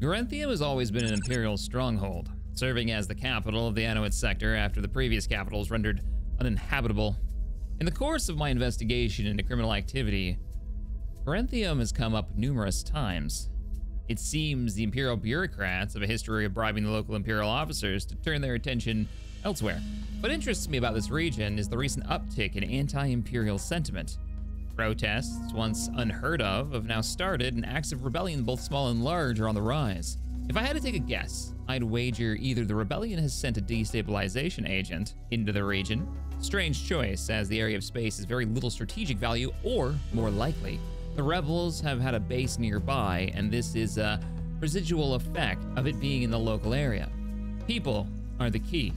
Garanthium has always been an imperial stronghold, serving as the capital of the Anuit sector after the previous capital was rendered uninhabitable. In the course of my investigation into criminal activity, Garanthium has come up numerous times. It seems the imperial bureaucrats have a history of bribing the local imperial officers to turn their attention elsewhere. What interests me about this region is the recent uptick in anti-imperial sentiment. Protests, once unheard of, have now started, and acts of rebellion, both small and large, are on the rise. If I had to take a guess, I'd wager either the rebellion has sent a destabilization agent into the region, strange choice as the area of space has very little strategic value, or, more likely, the rebels have had a base nearby, and this is a residual effect of it being in the local area. People are the key.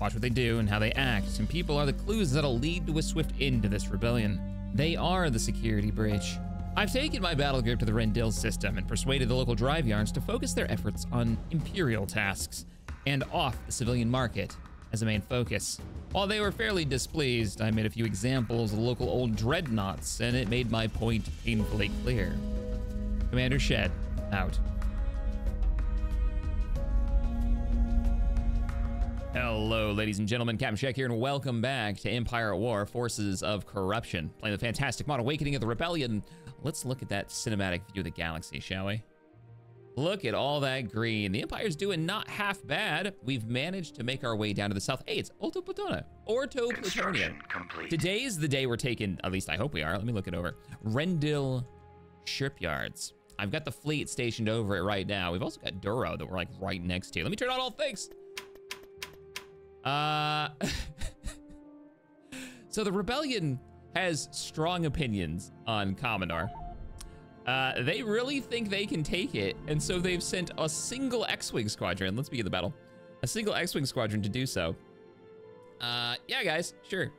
Watch what they do and how they act, and people are the clues that'll lead to a swift end to this rebellion. They are the security breach. I've taken my battle group to the Rindil system and persuaded the local drive yards to focus their efforts on imperial tasks and off the civilian market as a main focus. While they were fairly displeased, I made a few examples of local old dreadnoughts, and it made my point painfully clear. Commander Shedd, out. Hello, ladies and gentlemen, Captain Shek here, and welcome back to Empire at War, Forces of Corruption. Playing the fantastic mod Awakening of the Rebellion. Let's look at that cinematic view of the galaxy, shall we? Look at all that green. The Empire's doing not half bad. We've managed to make our way down to the south. Hey, it's Orto-Platonia. Orto-Platonia. Today's the day we're taking, at least I hope we are. Let me look it over. Rendil Shipyards. I've got the fleet stationed over it right now. We've also got Duro that we're like right next to. Let me turn on all things. So the rebellion has strong opinions on Commodore. They really think they can take it, and so they've sent a single X-Wing squadron. Let's begin the battle. A single X-Wing squadron to do so. Yeah, guys, sure.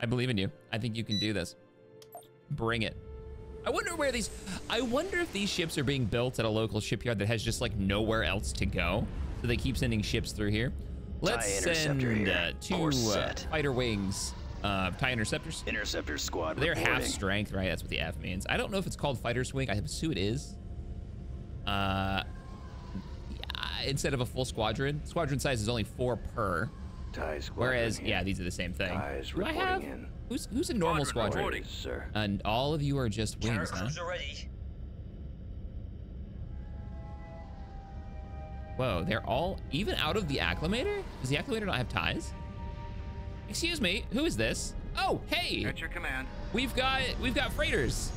I believe in you. I think you can do this. Bring it. I wonder if these ships are being built at a local shipyard that has just like nowhere else to go, so they keep sending ships through here. Let's send two fighter wings, TIE Interceptors. Interceptor squad. They're reporting. Half strength, right? That's what the F means. I don't know if it's called fighter's wing. I assume it is. Instead of a full squadron. Squadron size is only 4 per. TIE squadron. Whereas, yeah, these are the same thing. Do I have? Who's a normal squadron? Sir. And all of you are just wings, huh? Whoa, they're all, even out of the Acclamator? Does the Acclamator not have ties? Excuse me, who is this? Oh, hey! At your command. We've got freighters.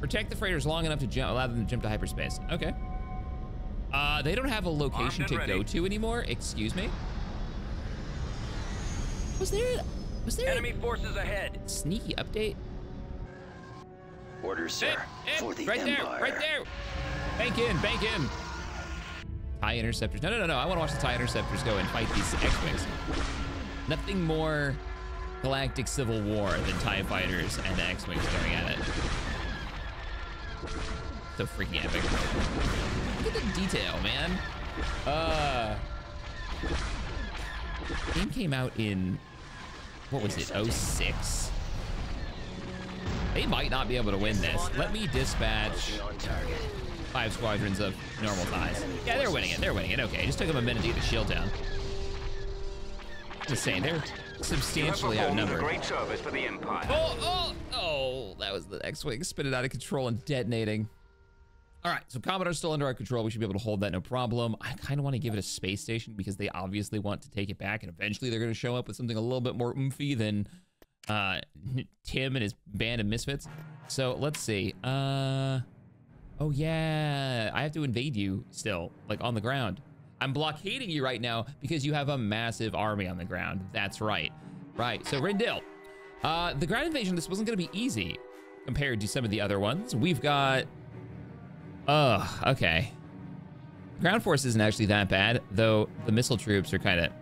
Protect the freighters long enough to allow them to jump to hyperspace. Okay. They don't have a location to go to anymore. Excuse me. Was there enemy forces ahead? Sneaky update? Orders, sir. For the Empire. Right there. Bank in. TIE Interceptors. No. I want to watch the TIE Interceptors go and fight these X-Wings. Nothing more galactic civil war than TIE Fighters and X-Wings going at it. So freaking epic. Look at the detail, man. The game came out in, what was it, 06? They might not be able to win this. Let me dispatch 5 squadrons of normal ties. Yeah, they're winning it. Okay, just took them a minute to get the shield down. Just saying, they're substantially outnumbered. Great service for the Empire. Oh, that was the X-Wing spinning out of control and detonating. All right, so Commodore's still under our control. We should be able to hold that, no problem. I kind of want to give it a space station because they obviously want to take it back, and eventually they're going to show up with something a little bit more oomphy than Tim and his band of misfits. So let's see. Oh yeah, I have to invade you still, like on the ground. I'm blockading you right now because you have a massive army on the ground. That's right. Right, so Rendil. The ground invasion, this wasn't gonna be easy compared to some of the other ones. We've got, okay. Ground force isn't actually that bad, though the missile troops are kinda,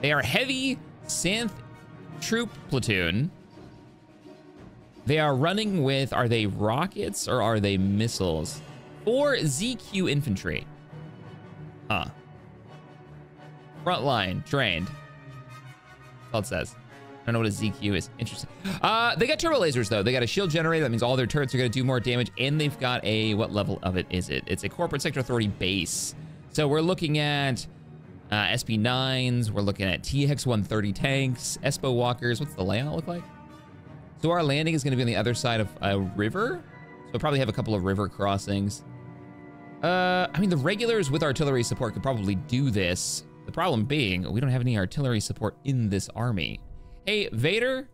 they are heavy synth troop platoon. They are running with, are they rockets or are they missiles? Or ZQ infantry. Huh. Frontline, trained. That's all it says. don't know what a ZQ is. Interesting. They got turbo lasers, though. They got a shield generator. That means all their turrets are going to do more damage. And they've got a... What level of it is it? It's a Corporate Sector Authority base. So we're looking at SP9s. We're looking at TX 130 tanks. Espo walkers. What's the layout look like? So our landing is going to be on the other side of a river. So we'll probably have a couple of river crossings. I mean, the regulars with artillery support could probably do this. The problem being, we don't have any artillery support in this army. Hey, Vader,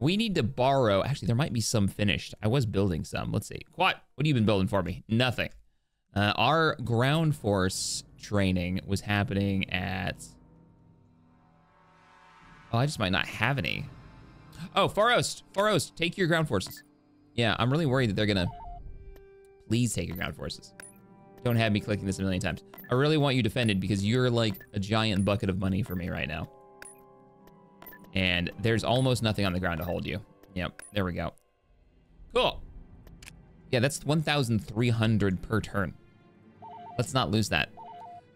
we need to borrow. Actually, there might be some finished. I was building some. Let's see. Quat, what have you been building for me? Nothing. Our ground force training was happening at... Oh, I just might not have any. Oh, Faros. Faros, take your ground forces. Yeah, I'm really worried that they're gonna... Please take your ground forces. Don't have me clicking this a million times. I really want you defended because you're like a giant bucket of money for me right now. And there's almost nothing on the ground to hold you. Yep, there we go. Cool. Yeah, that's 1,300 per turn. Let's not lose that.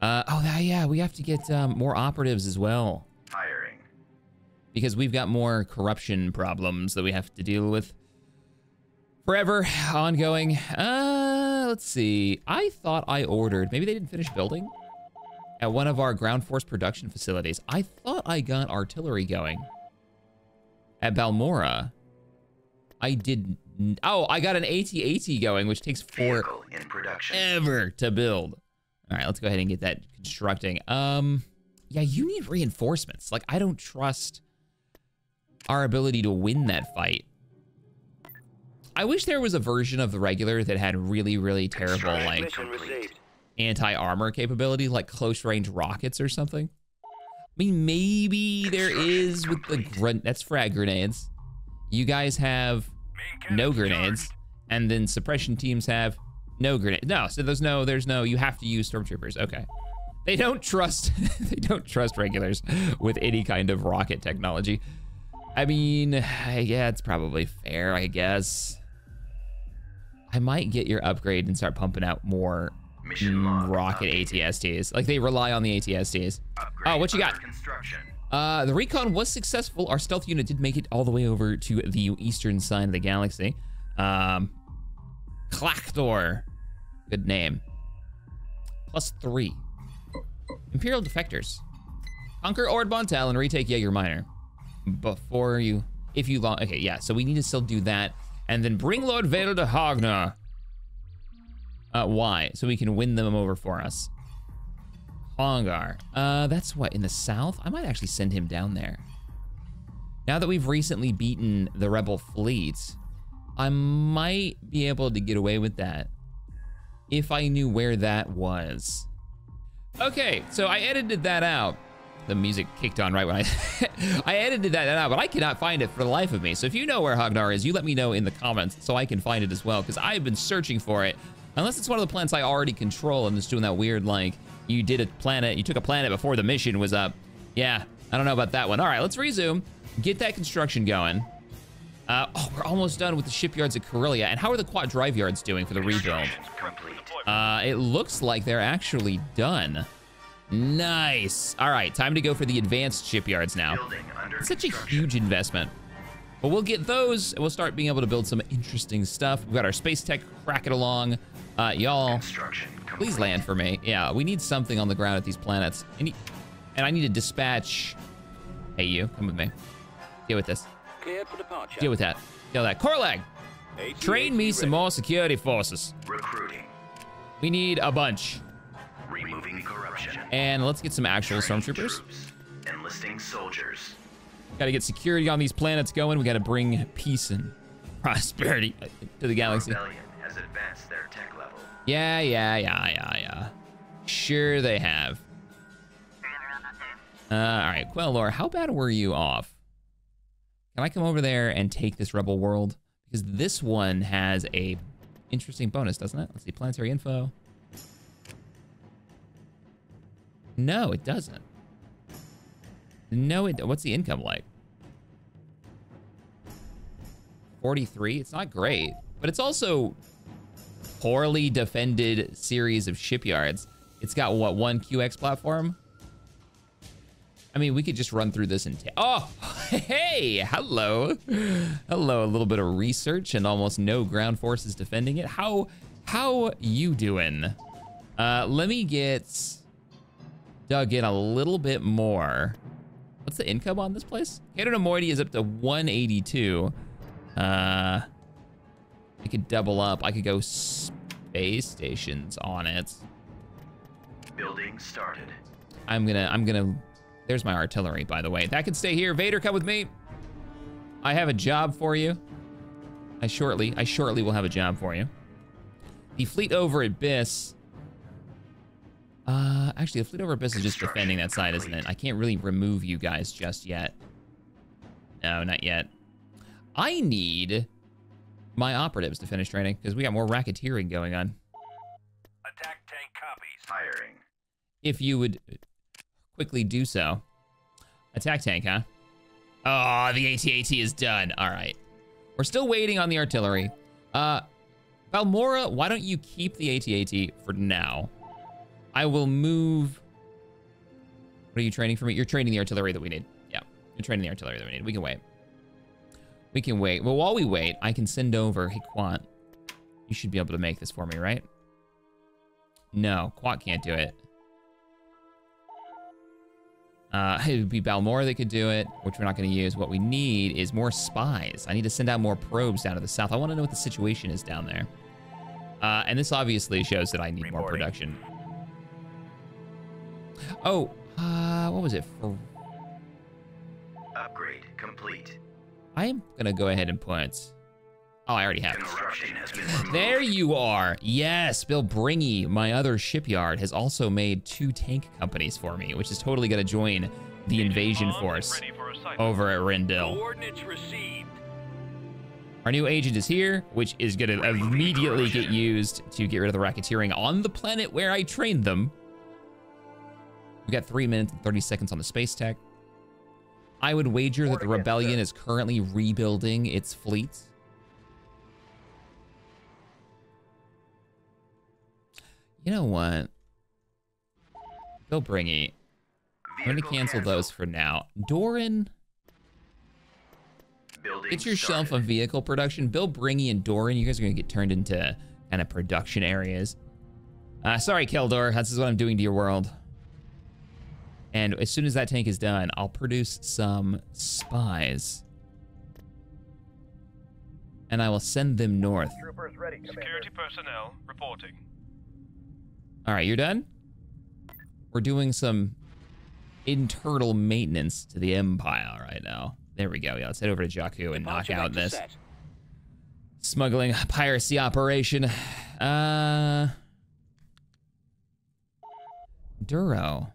Oh, yeah, we have to get more operatives as well. Hiring. Because we've got more corruption problems that we have to deal with. Forever, ongoing. Let's see. I thought I ordered... Maybe they didn't finish building? At one of our ground force production facilities. I thought I got artillery going. At Balmorra. I didn't... Oh, I got an AT-AT going, which takes forever to build. All right, let's go ahead and get that constructing. Yeah, you need reinforcements. Like, I don't trust our ability to win that fight. I wish there was a version of the regular that had really, really terrible, like, anti-armor capability, like close-range rockets or something. I mean, maybe there is with the grunt... That's frag grenades. You guys have no grenades, and then suppression teams have no grenades. No, so there's no... You have to use stormtroopers. Okay. They don't trust... They don't trust regulars with any kind of rocket technology. I mean, yeah, it's probably fair, I guess. I might get your upgrade and start pumping out more rocket ATSTs. Like, they rely on the ATSTs. Oh, what you got? The recon was successful. Our stealth unit did make it all the way over to the eastern side of the galaxy. Clactor. Good name. +3. Imperial defectors. Conquer Ord Bontel and retake Jaeger Minor. Before you... If you... Okay, yeah, so we need to still do that. And then bring Lord Vader to Hogna. Why? So we can win them over for us. Hongar. That's what, in the south? I might actually send him down there. Now that we've recently beaten the rebel fleet, I might be able to get away with that. If I knew where that was. Okay, so I edited that out. The music kicked on right when I... I edited that out, but I cannot find it for the life of me. So if you know where Hognar is, you let me know in the comments so I can find it as well, because I've been searching for it. Unless it's one of the planets I already control and it's doing that weird, like, you did a planet, you took a planet before the mission was up. Yeah, I don't know about that one. All right, let's resume. Get that construction going. Oh, we're almost done with the shipyards at Corellia. And how are the Quad Drive Yards doing for the rebuild? It looks like they're actually done. Nice. All right, time to go for the advanced shipyards now. It's such a huge investment. But we'll get those, and we'll start being able to build some interesting stuff. We've got our space tech cracking along. Y'all, please land for me. Yeah, we need something on the ground at these planets. And I need to dispatch... Hey, you, come with me. Deal with this. Deal with that. Deal with that. Corlag, train me some more security forces. Recruiting. We need a bunch. Removing corruption. And let's get some actual stormtroopers. Enlisting soldiers. Gotta get security on these planets going. We gotta bring peace and prosperity to the galaxy. Rebellion has advanced their tech level. Yeah. Sure they have. Alright, Quellor, how bad were you off? Can I come over there and take this rebel world? Because this one has a interesting bonus, doesn't it? Let's see, planetary info. No, it doesn't. No, it... What's the income like? 43? It's not great. But it's also poorly defended series of shipyards. It's got, what, one QX platform? I mean, we could just run through this and... Oh! Hey, hello. Hello, a little bit of research and almost no ground forces defending it. How you doing? Let me get dug in a little bit more. What's the income on this place? Caternomoity is up to 182. I could double up. I could go space stations on it. Building started. I'm gonna there's my artillery, by the way. That could stay here. Vader, come with me. I have a job for you. I shortly will have a job for you. The fleet over at Byss. Actually, the fleet over at Byss is just defending that side, isn't it? I can't really remove you guys just yet. No, not yet. I need my operatives to finish training because we got more racketeering going on. Attack tank copies. Firing. If you would quickly do so. Attack tank, huh? Oh, the AT-AT is done. All right. We're still waiting on the artillery. Balmorra, why don't you keep the AT-AT for now? I will move. What are you training for me? You're training the artillery that we need. Yeah, you're training the artillery that we need. We can wait. We can wait. Well, while we wait, I can send over, hey, Quant, you should be able to make this for me, right? No, Quant can't do it. It would be Balmorra that could do it, which we're not going to use. What we need is more spies. I need to send out more probes down to the south. I want to know what the situation is down there. And this obviously shows that I need more production. Oh, what was it? Upgrade complete. I am going to go ahead and put... Oh, I already have it. There you are. Yes, Bilbringi, my other shipyard, has also made 2 tank companies for me, which is totally going to join the invasion force over at Rindil. Coordinates received. Our new agent is here, which is going to immediately get used to get rid of the racketeering on the planet where I trained them. We got 3 minutes and 30 seconds on the space tech. I would wager that the rebellion is currently rebuilding its fleet. You know what? Bilbringi. I'm going to cancel those for now. Doran, it's your shelf of vehicle production. Bilbringi and Doran, you guys are going to get turned into kind of production areas. Sorry, Keldor. This is what I'm doing to your world. And as soon as that tank is done, I'll produce some spies. And I will send them north. Troopers ready, Commander. Security personnel reporting. All right, you're done? We're doing some internal maintenance to the Empire right now. There we go. Yeah, let's head over to Jakku and knock out this smuggling piracy operation. Duro.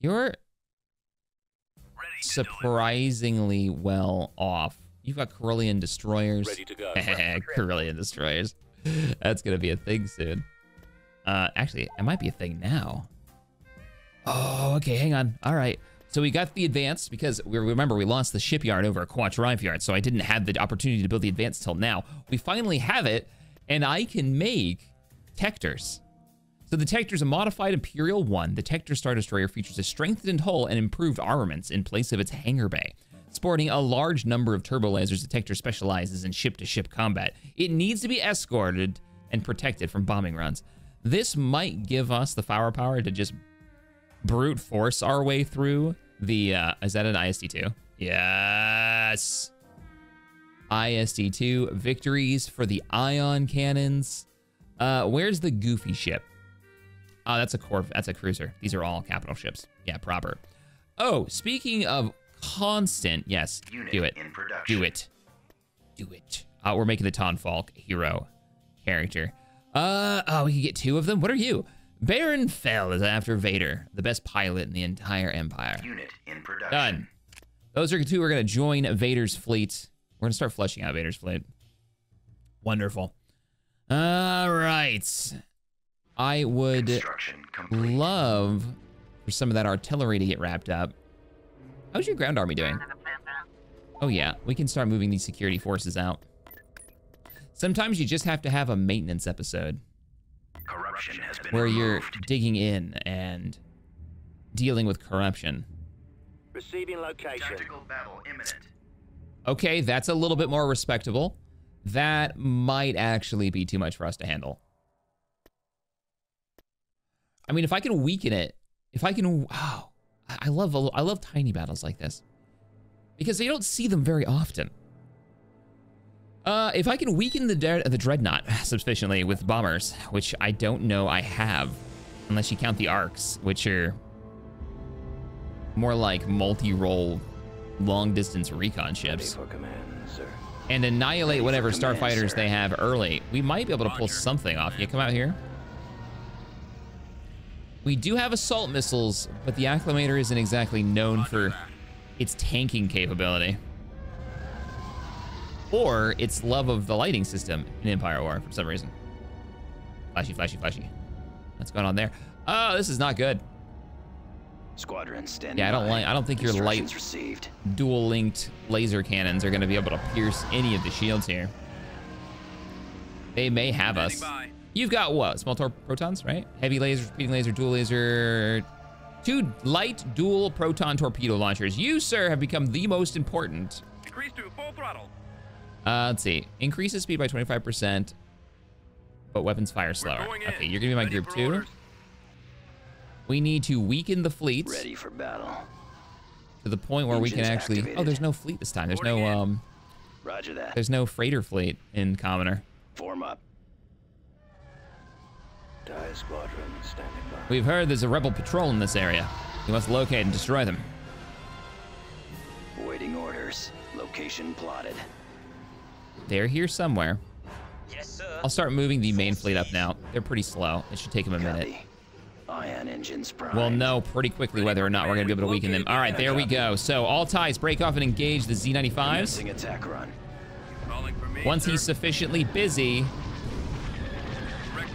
You're surprisingly well off. You've got Corellian destroyers. Ready to go. Corellian destroyers. That's going to be a thing soon. Actually, it might be a thing now. Oh, okay, hang on. All right. So we got the advance because we remember we lost the shipyard over at Kuat Drive Yards, so I didn't have the opportunity to build the advance till now. We finally have it, and I can make Tectors. So the Tector is a modified Imperial 1. The Tector Star Destroyer features a strengthened hull and improved armaments in place of its hangar bay. Sporting a large number of turbolasers, the Tector specializes in ship-to-ship combat. It needs to be escorted and protected from bombing runs. This might give us the firepower to just brute force our way through the... is that an ISD-2? Yes! ISD-2 victories for the ion cannons. Where's the goofy ship? Oh, that's a corvette. That's a cruiser. These are all capital ships. Yeah, proper. Oh, speaking of constant, yes, unit do it. Do it. Do it. We're making the Tonfalk hero character. Oh, we can get 2 of them. What are you? Baron Fell is after Vader, the best pilot in the entire Empire. Unit in production. Done. Those are 2 who are going to join Vader's fleet. We're going to start fleshing out Vader's fleet. Wonderful. All right. I would love for some of that artillery to get wrapped up. How's your ground army doing? Oh yeah, we can start moving these security forces out. Sometimes you just have to have a maintenance episode where you're digging in and dealing with corruption. Receiving location. Tactical battle imminent. Okay, that's a little bit more respectable. That might actually be too much for us to handle. I mean, if I can weaken it, if I can, wow, I love tiny battles like this because you don't see them very often. If I can weaken the dreadnought sufficiently with bombers, which I don't know I have, unless you count the arcs, which are more like multi-role, long-distance recon ships, and annihilate whatever starfighters they have early, we might be able to pull something off. You come out here. We do have assault missiles, but the Acclamator isn't exactly known for its tanking capability. Or its love of the lighting system in Empire War for some reason. Flashy, flashy, flashy. What's going on there? Oh, this is not good. Squadron standing. Yeah, I don't think your light dual linked laser cannons are going to be able to pierce any of the shields here. They may have us. You've got what? Small protons, right? Heavy laser, speeding laser, dual laser. 2 light dual proton torpedo launchers. You, sir, have become the most important. Increase to full throttle. Let's see. Increases speed by 25%, but weapons fire slower. Okay, you're gonna be my group 2. We need to weaken the fleets. Ready for battle. To the point where we can actually. Activated. Oh, there's no fleet this time. There's no Roger that. There's no freighter fleet in Commoner. Form up. Die squadron standing by. We've heard there's a rebel patrol in this area. We must locate and destroy them. Waiting orders. Location plotted. They're here somewhere. Yes, sir. I'll start moving the main fleet up now. They're pretty slow. It should take them a minute. Ion engines prime. We'll know pretty quickly whether or not we're going to be able to weaken them. All right, there we go. So all ties break off and engage the Z-95s. Once he's sufficiently busy,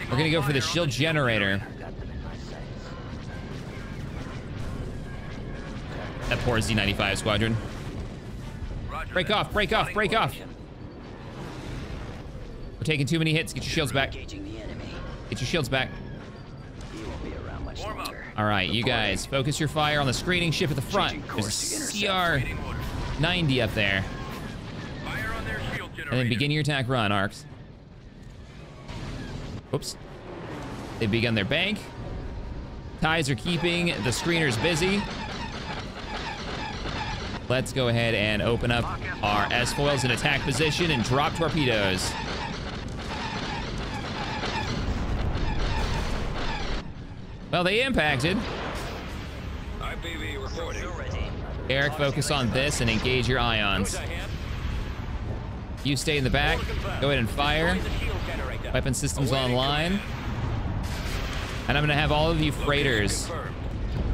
we're going to go for the shield generator. That poor Z-95 squadron. Break off, break off, break off. We're taking too many hits. Get your shields back. Get your shields back. All right, you guys, focus your fire on the screening ship at the front. There's CR-90 up there. And then begin your attack run, Arcs. Oops. They've begun their bank. Ties are keeping the screeners busy. Let's go ahead and open up our S-foils in attack position and drop torpedoes. Well, they impacted. IPV reporting. Eric, focus on this and engage your ions. You stay in the back. Go ahead and fire. Weapon systems online. And I'm going to have all of you freighters.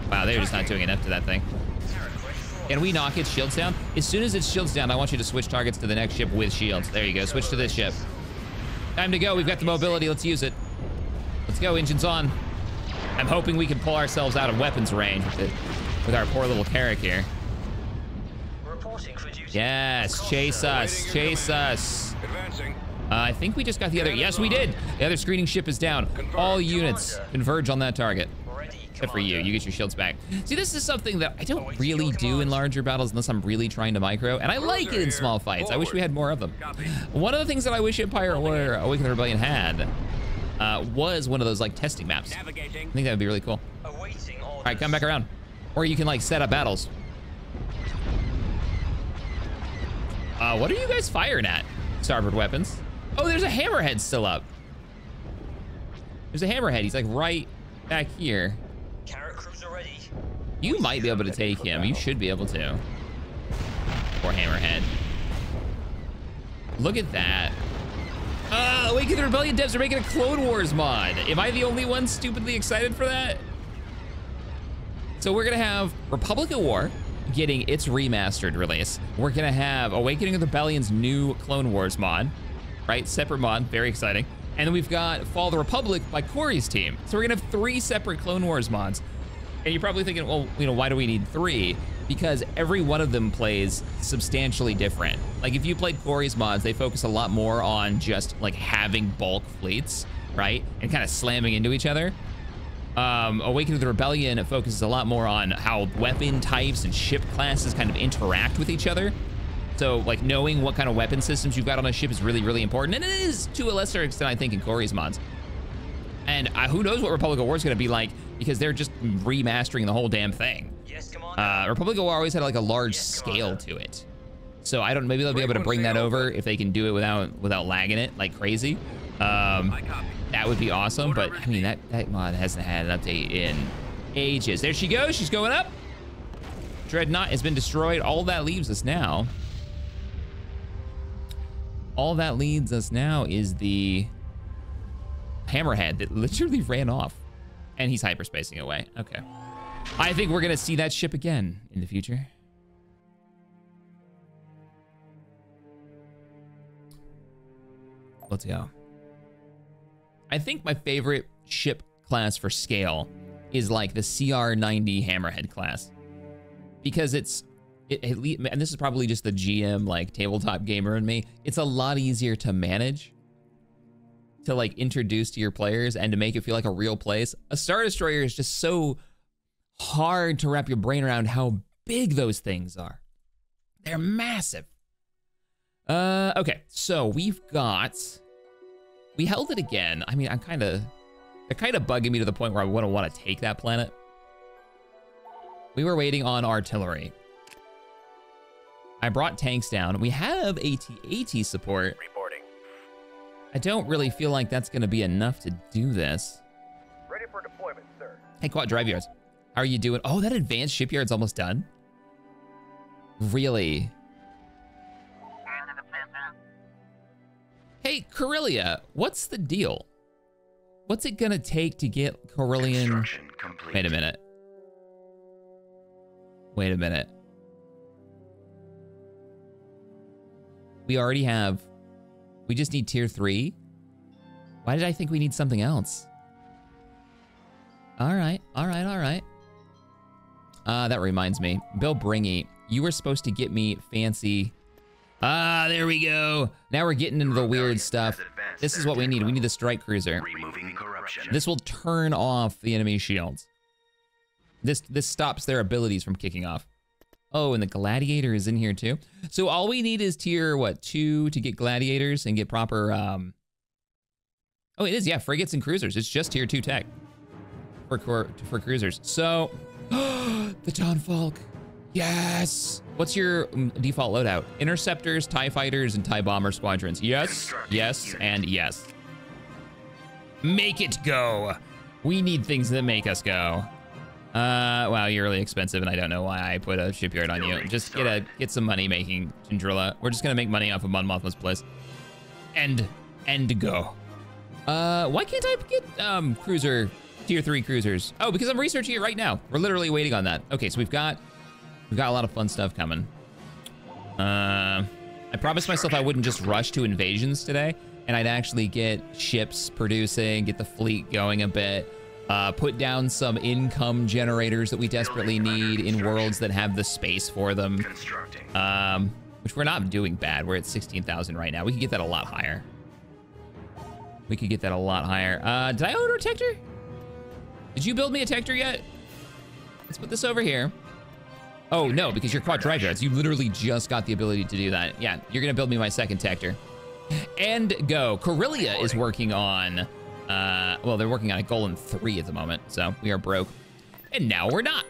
Wow, they're just not doing enough to that thing. Can we knock its shields down? As soon as its shields down, I want you to switch targets to the next ship with shields. There you go. Switch to this ship. Time to go. We've got the mobility. Let's use it. Let's go. Engines on. I'm hoping we can pull ourselves out of weapons range with our poor little Carrick here. Reporting for duty. Yes, chase us, chase us. I think we just got the other, yes we did. The other screening ship is down. All units converge on that target. Except for you, you get your shields back. See, this is something that I don't really do in larger battles unless I'm really trying to micro, and I like it in small fights. I wish we had more of them. One of the things that I wish Empire War Awakening of the Rebellion had was one of those like testing maps. Navigating. I think that would be really cool. All right, come back around. Or you can like set up battles. What are you guys firing at? Starboard weapons. Oh, there's a hammerhead still up. There's a hammerhead. He's like right back here. You might be able to take him. You should be able to. Poor hammerhead. Look at that. Awakening of the Rebellion devs are making a Clone Wars mod. Am I the only one stupidly excited for that? So we're gonna have Republic of War getting its remastered release. We're gonna have Awakening of the Rebellion's new Clone Wars mod, right? Separate mod, very exciting. And then we've got Fall of the Republic by Corey's team. So we're gonna have 3 separate Clone Wars mods. And you're probably thinking, well, you know, why do we need 3? Because every one of them plays substantially different. Like if you played Corey's mods, they focus a lot more on just like having bulk fleets, right? And kind of slamming into each other. Awakening of the Rebellion focuses a lot more on how weapon types and ship classes kind of interact with each other. So, like, knowing what kind of weapon systems you've got on a ship is really, really important. And it is, to a lesser extent, I think, in Corey's mods. And who knows what Republic of War is going to be like, because they're just remastering the whole damn thing. Yes, come on. Republic of War always had, like, a large scale to it. So, I don't, maybe they'll be able to bring that over if they can do it without lagging it like crazy. That would be awesome, but, I mean, that mod hasn't had an update in ages. There she goes. She's going up. Dreadnought has been destroyed. All that leaves us now... All that leads us now is the hammerhead that literally ran off, and he's hyperspacing away. Okay. I think we're going to see that ship again in the future. Let's go. I think my favorite ship class for scale is like the CR90 hammerhead class, because it's... and this is probably just the GM, like, tabletop gamer in me, it's a lot easier to manage, to, like, introduce to your players and to make it feel like a real place. A Star Destroyer is just so hard to wrap your brain around how big those things are. They're massive. Okay, so we've got... We held it again. I mean, they're kind of bugging me to the point where I wouldn't want to take that planet. We were waiting on artillery. I brought tanks down. We have AT-AT support. Reporting. I don't really feel like that's going to be enough to do this. Ready for deployment, sir. Hey, Kuat Drive Yards. How are you doing? Oh, that advanced shipyard's almost done. Really? Hey, Corellia, what's the deal? What's it going to take to get Corellian... Wait a minute. Wait a minute. We already have, we just need tier 3. Why did I think we need something else? All right, all right, all right. That reminds me, Bilbringi, you were supposed to get me fancy. There we go. Now we're getting into the weird stuff. This is what we need. We need the strike cruiser. This will turn off the enemy shields. This stops their abilities from kicking off. Oh, and the gladiator is in here too. So all we need is tier 2 to get gladiators and get proper, oh, it is, yeah, frigates and cruisers. It's just tier 2 tech for cruisers. So, the Don Falk, yes. What's your default loadout? Interceptors, TIE fighters, and TIE bomber squadrons. Yes, yes, and yes. Make it go. We need things that make us go. Wow, you're really expensive, and I don't know why I put a shipyard on you. Just get some money making, Chandrila. We're just gonna make money off of Mon Mothless Bliss. And go. Why can't I get cruiser tier 3 cruisers? Oh, because I'm researching it right now. We're literally waiting on that. Okay, so we've got a lot of fun stuff coming. I promised myself I wouldn't just rush to invasions today, and I'd actually get ships producing, get the fleet going a bit. Put down some income generators that we desperately need in worlds that have the space for them. Which we're not doing bad. We're at 16,000 right now. We could get that a lot higher. We could get that a lot higher. Did I order a tector? Did you build me a tector yet? Let's put this over here. Oh, no, because you're Kuat Drive Yards. You literally just got the ability to do that. Yeah, you're going to build me my second tector. And go. Corellia is working on... well, they're working on a Golem 3 at the moment, so we are broke. And now we're not.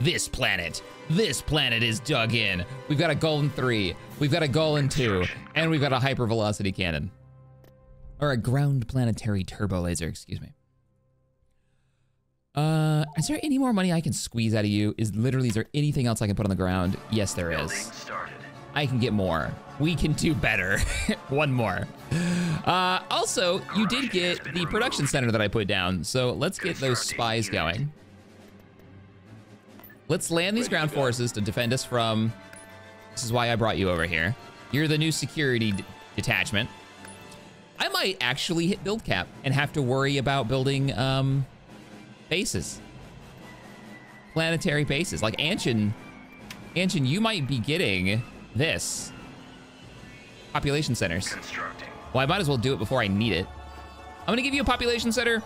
This planet is dug in. We've got a Golem 3, we've got a Golem 2, and we've got a hypervelocity cannon. Or a ground planetary turbo laser, excuse me. Is there any more money I can squeeze out of you? Is there anything else I can put on the ground? Yes, there is. I can get more. We can do better. One more. Also, you did get the production center that I put down, so let's get those spies going. Let's land these ground forces to defend us from... This is why I brought you over here. You're the new security detachment. I might actually hit build cap and have to worry about building bases. Planetary bases. Like Anshin. Anshin, you might be getting this. Population centers. Well, I might as well do it before I need it. I'm gonna give you a population center.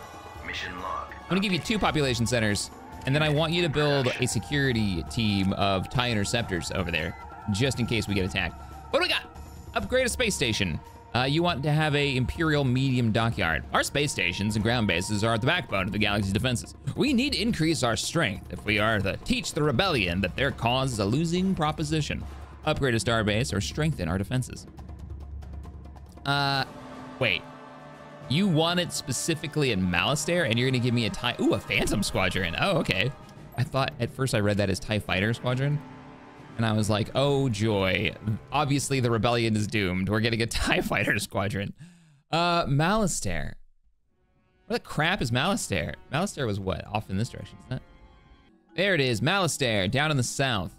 Mission log. I'm gonna give you 2 population centers, and then I want you to build a security team of TIE Interceptors over there, just in case we get attacked. What do we got? Upgrade a space station. You want to have a Imperial medium dockyard. Our space stations and ground bases are at the backbone of the galaxy's defenses. We need to increase our strength if we are to teach the rebellion that their cause is a losing proposition. Upgrade a starbase or strengthen our defenses. Wait. You want it specifically in Malastare, and you're gonna give me a TIE, ooh, a Phantom Squadron. Oh, okay. I thought at first I read that as TIE Fighter Squadron. And I was like, oh joy. Obviously the rebellion is doomed. We're getting a TIE Fighter Squadron. Malastare. What the crap is Malastare? Malastare was what? Off in this direction, isn't it? There it is, Malastare, down in the south.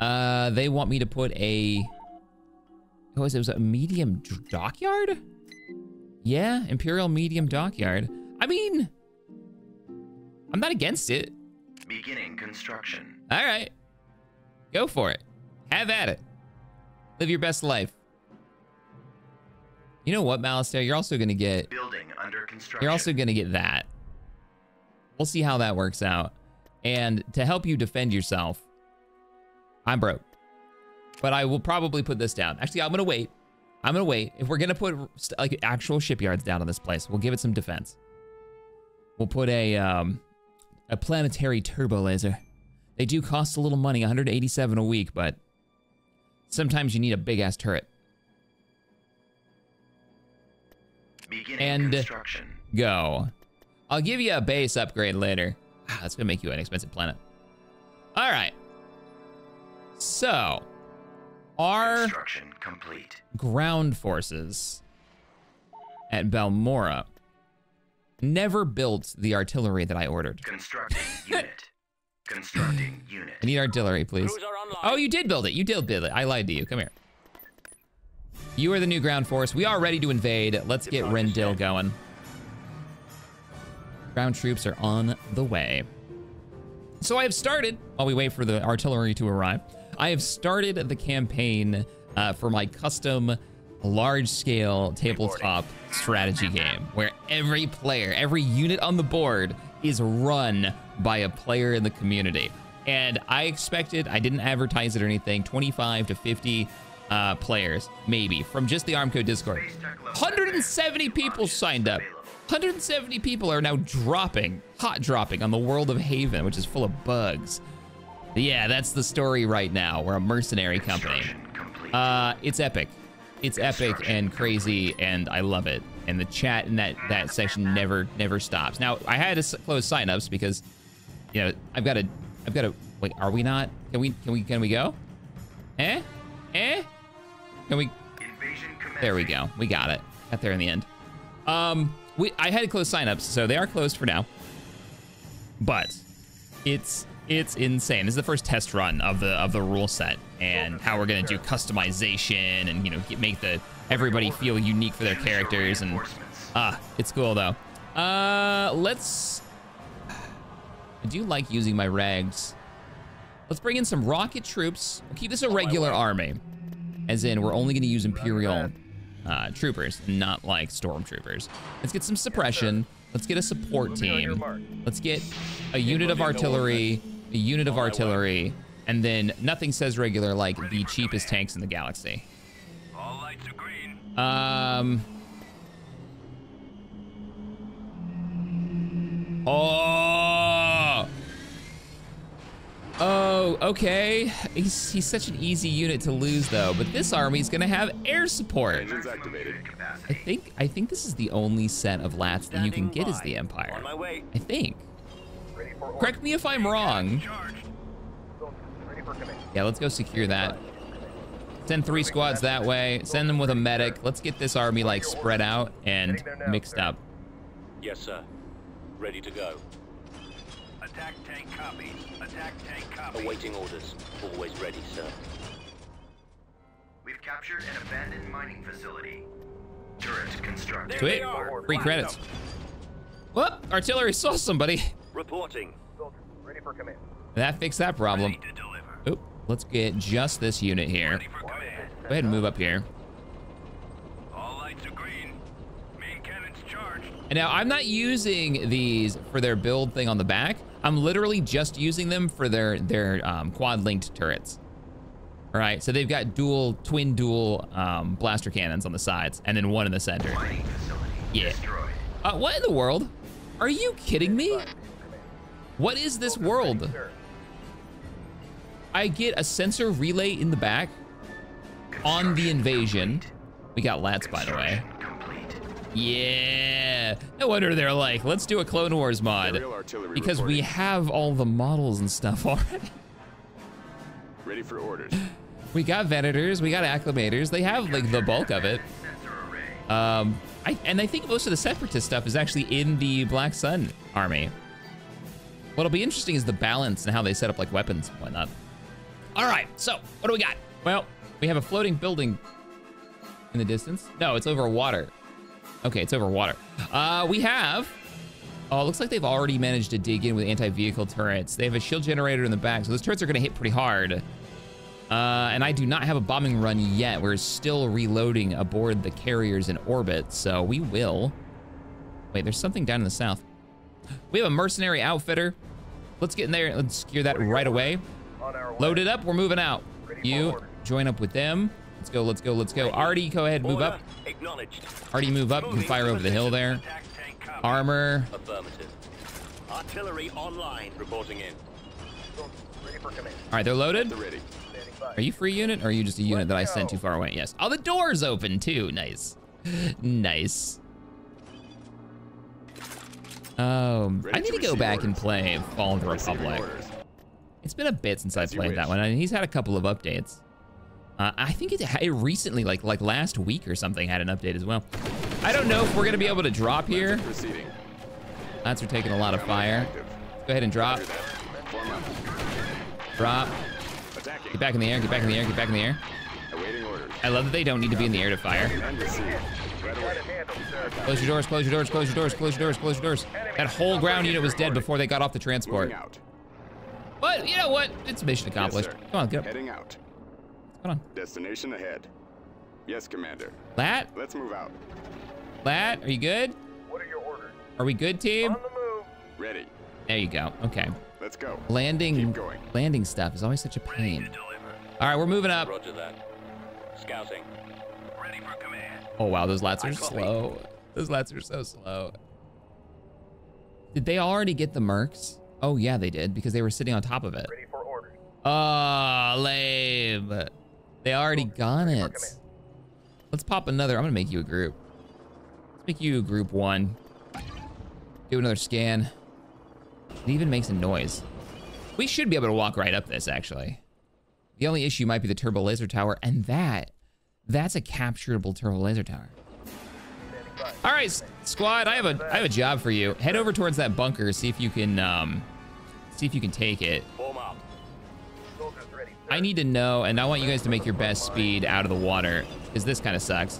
They want me to put a, what was it? Was it a medium dockyard? Yeah, Imperial medium dockyard. I mean, I'm not against it. Beginning construction. All right. Go for it. Have at it. Live your best life. You know what, Malastare? You're also gonna get building under construction. You're also gonna get that. We'll see how that works out. And to help you defend yourself, I'm broke. But I will probably put this down. Actually, I'm gonna wait. I'm gonna wait. If we're gonna put like actual shipyards down on this place, we'll give it some defense. We'll put a planetary turbo laser. They do cost a little money, 187 a week, but sometimes you need a big ass turret. Beginning and construction. Go. I'll give you a base upgrade later. Ah, that's gonna make you an expensive planet. All right. So, our construction complete. Ground forces at Balmorra never built the artillery that I ordered. Constructing unit. Constructing unit. I need artillery, please. Oh, you did build it. You did build it. I lied to you. Come here. You are the new ground force. We are ready to invade. Let's get Rendil going. Ground troops are on the way. So I have started, while we wait for the artillery to arrive, I have started the campaign for my custom large-scale tabletop strategy game, where every player, every unit on the board is run by a player in the community. And I expected, I didn't advertise it or anything, 25 to 50 players, maybe, from just the Armco Discord. 170 people signed up. 170 people are now dropping, hot dropping on the world of Haven, which is full of bugs. But yeah, that's the story right now. We're a mercenary company. It's epic. It's epic and crazy, and I love it. And the chat in that section never stops. Now I had to close signups because, you know, I've got to. Wait, are we not? Can we go? Can we? There we go. We got it. Got there in the end. I had to close signups, so they are closed for now. But it's insane. This is the first test run of the rule set and how we're gonna do customization and, you know, make everybody feel unique for their characters, and it's cool though. I do like using my rags. Let's bring in some rocket troops. We'll keep this a regular army, as in we're only gonna use Imperial troopers, not like stormtroopers. Let's get some suppression. Let's get a support team. Let's get a unit of artillery, a unit of artillery, and then nothing says regular like the cheapest tanks in the galaxy. All lights are green. Oh, okay. He's such an easy unit to lose though, but this army's gonna have air support. I think this is the only set of lats that you can get as the Empire. I think. Correct me if I'm wrong. Yeah, let's go secure that. Send 3 squads that way. Send them with a medic. Let's get this army like spread out and mixed up. Yes, sir. Ready to go. Attack tank copy. Attack tank copy. Awaiting orders. Always ready, sir. We've captured an abandoned mining facility. Turret constructed. Sweet. Free credits. Whoop! Artillery saw somebody. Reporting. Ready for command. That fixed that problem. Oop. Let's get just this unit here. Go ahead and move up here. All lights are green. Main cannons charged. And now I'm not using these for their build thing on the back. I'm literally just using them for their quad-linked turrets. All right, so they've got twin dual blaster cannons on the sides and then one in the center. Yeah. What in the world? Are you kidding me? What is this world? I get a sensor relay in the back on the invasion. We got LATs, by the way. Yeah. No wonder they're like, let's do a Clone Wars mod because we have all the models and stuff already. Ready for orders. We got Venators, we got Acclamators. They have like the bulk of it. And I think most of the Separatist stuff is actually in the Black Sun army. What'll be interesting is the balance and how they set up like weapons and whatnot. All right, so what do we got? Well, we have a floating building in the distance. No, it's over water. Okay, it's over water. We have, oh, it looks like they've already managed to dig in with anti-vehicle turrets. They have a shield generator in the back, so those turrets are gonna hit pretty hard. And I do not have a bombing run yet. We're still reloading aboard the carriers in orbit, so we will. Wait, there's something down in the south. We have a mercenary outfitter. Let's get in there. Let's secure that right away. Load it up. We're moving out. You join up with them. Let's go, let's go, let's go. Artie, go ahead and move up. Artie, move up. You can fire over the hill there. Armor. Artillery online. Reporting in. All right, they're loaded. Are you free unit or are you just a unit that I sent too far away? Yes. Oh, the door's open too. Nice. Nice. I need to go back and play Fall of the Republic. It's been a bit since I played that one. I mean, he's had a couple of updates. I think it recently, like last week or something, had an update as well. I don't know if we're gonna be able to drop here. Lats are taking a lot of fire. Let's go ahead and drop. Drop. Get back in the air, get back in the air, get back in the air. I love that they don't need to be in the air to fire. Close your doors, close your doors, close your doors, close your doors, close your doors. That whole ground unit was dead before they got off the transport. But you know what? It's mission accomplished. Come on, get up. Hold on. Destination ahead. Yes, Commander. Lat? Let's move out. Lat, are you good? What are your orders? Are we good, team? On the move. Ready. There you go. Okay. Let's go. Landing. Keep going. Landing stuff is always such a pain. All right, we're moving up. Roger that. Scouting. Ready for command. Oh wow, those lats are slow. Those lats are so slow. Did they already get the mercs? Oh yeah, they did because they were sitting on top of it. Ready for orders. Oh, lame. They already got it. Let's pop another. I'm gonna make you a group. Let's make you group one. Do another scan. It even makes a noise. We should be able to walk right up this actually. The only issue might be the turbo laser tower, and that's a capturable turbo laser tower. All right, squad, I have a job for you. Head over towards that bunker, see if you can take it. I need to know, and I want you guys to make your best speed out of the water, because this kind of sucks.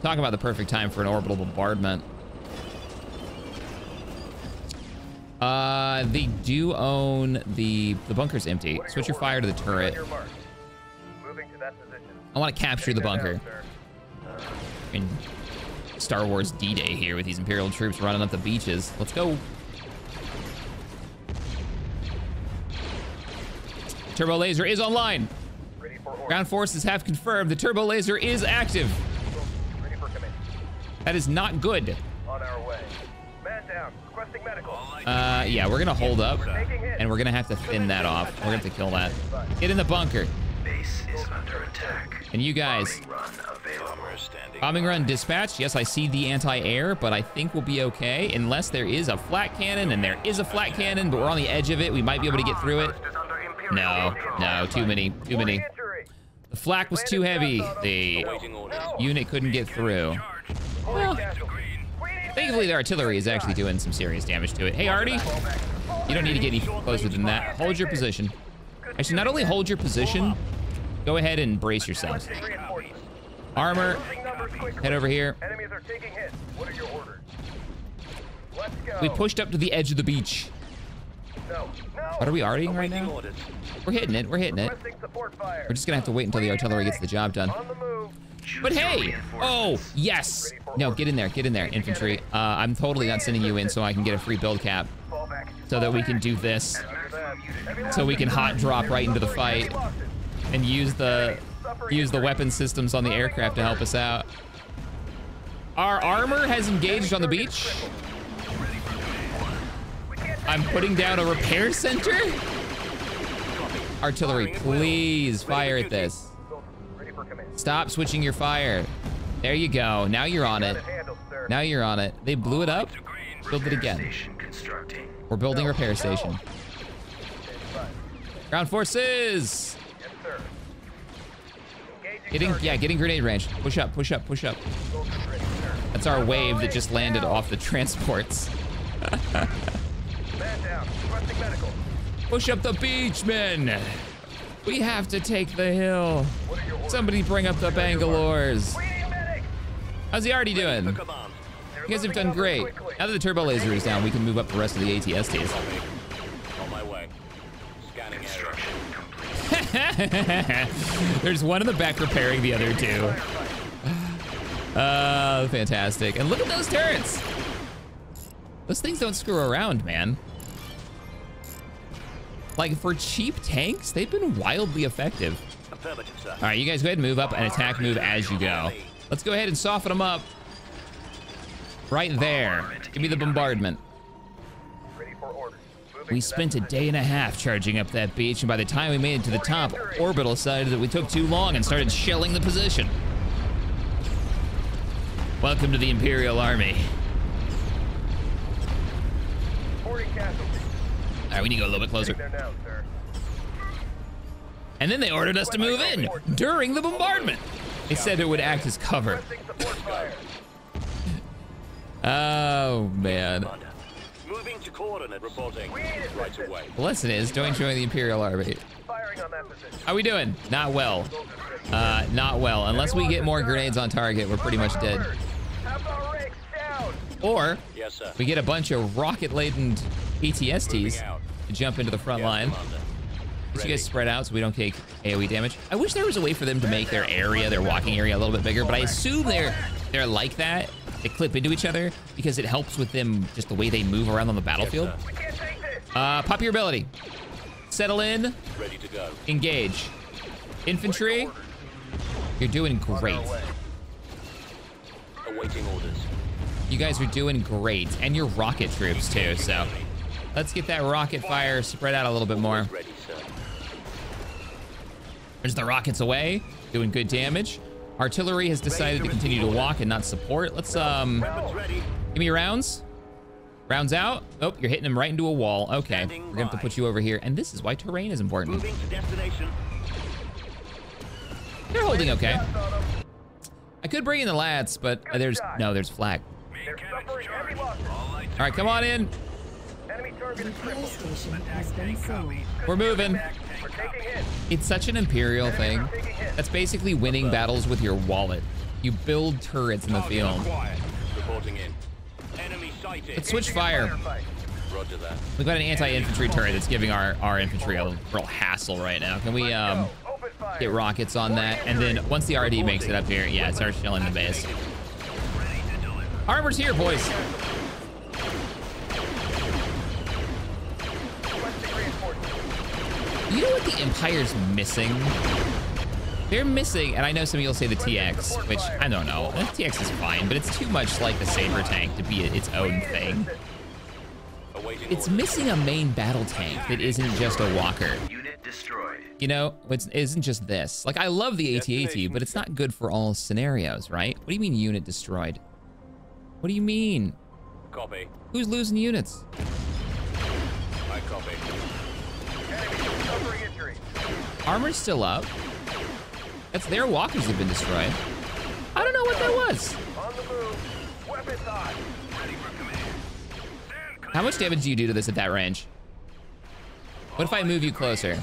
Talk about the perfect time for an orbital bombardment. They do own the bunker's empty. Switch your fire to the turret. I want to capture the bunker. I mean, Star Wars D-Day here with these Imperial troops running up the beaches. Let's go. Turbo laser is online. Ground forces have confirmed the turbo laser is active. That is not good. On our way. Man down. Requesting medical. Yeah, we're gonna hold up and we're gonna have to thin that off. We're gonna have to kill that. Get in the bunker. Base is under attack. And you guys. Bombing run dispatched. Yes, I see the anti-air, but I think we'll be okay unless there is a flat cannon, and there is a flat cannon, but we're on the edge of it. We might be able to get through it. No, no, too many. The flak was too heavy. The unit couldn't get through. Well, thankfully the artillery is actually doing some serious damage to it. Hey, Artie, you don't need to get any closer than that. Hold your position. Actually, not only hold your position, go ahead and brace yourselves. Armor, head over here. We pushed up to the edge of the beach. What are we artying right now? We're hitting it. We're just gonna have to wait until the artillery gets the job done. But hey, oh, yes. No, get in there, infantry. I'm totally not sending you in so I can get a free build cap. So that we can do this. So we can hot drop right into the fight and use the weapon systems on the aircraft to help us out. Our armor has engaged on the beach. I'm putting down a repair center. Artillery, please fire at this. Stop switching your fire. There you go. Now you're on it. Now you're on it. They blew it up. Build it again. We're building repair station. Ground forces. Getting grenade range. Push up, push up, push up. That's our wave that just landed off the transports. Push up the beach, men. We have to take the hill. Somebody bring up the Bangalores. How's he already doing? You guys have done great. Now that the turbo laser is down, we can move up the rest of the ATSTs. On my way. Scanning instruction complete. There's one in the back repairing the other two. Fantastic. And look at those turrets. Those things don't screw around, man. Like, for cheap tanks, they've been wildly effective. All right, you guys go ahead and move up and attack move as you go. Let's go ahead and soften them up. Right there. Give me the bombardment. We spent a day and a half charging up that beach, and by the time we made it to the top, orbital decided that we took too long and started shelling the position. Welcome to the Imperial Army. All right, we need to go a little bit closer. And then they ordered us to move in during the bombardment. They said it would act as cover. Oh, man. Moving to coordinate reporting right away. Bless it is. Don't join the Imperial Army. How we doing? Not well. Not well. Unless we get more grenades on target, we're pretty much dead. Or we get a bunch of rocket-laden ATSTs to jump into the front line. Let's you guys spread out so we don't take AoE damage. I wish there was a way for them to make their area, their walking area, a little bit bigger, but I assume they're like that. They clip into each other because it helps with them just the way they move around on the battlefield. Pop your ability. Settle in. Ready to go. Engage. Infantry. You're doing great. Awaiting orders. You guys are doing great. And your rocket troops too, so. Let's get that rocket fire spread out a little bit more. There's the rockets away. Doing good damage. Artillery has decided to continue to walk and not support. Let's, give me rounds. Rounds out. Oh, you're hitting them right into a wall. Okay, we're gonna have to put you over here. And this is why terrain is important. They're holding okay. I could bring in the lads, but there's flag. All right, come on in. We're moving. It's such an Imperial thing. That's basically winning battles with your wallet. You build turrets in the field. Let's switch fire. We've got an anti-infantry turret that's giving our infantry a real hassle right now. Can we get rockets on that? And then once the RD makes it up here, yeah, it starts shelling the base. Armor's here, boys. You know what the Empire's missing? They're missing, and I know some of you will say the TX, which I don't know. The TX is fine, but it's too much like the Saber tank to be its own thing. It's missing a main battle tank that isn't just a walker. You know, it isn't just this. Like, I love the AT-AT, but it's not good for all scenarios, right? What do you mean unit destroyed? What do you mean? Copy. Who's losing units? I copy. Armor's still up. That's their walkers have been destroyed. I don't know what that was. On the move. Weapons on. Ready for command. How much damage do you do to this at that range? What if I move you closer?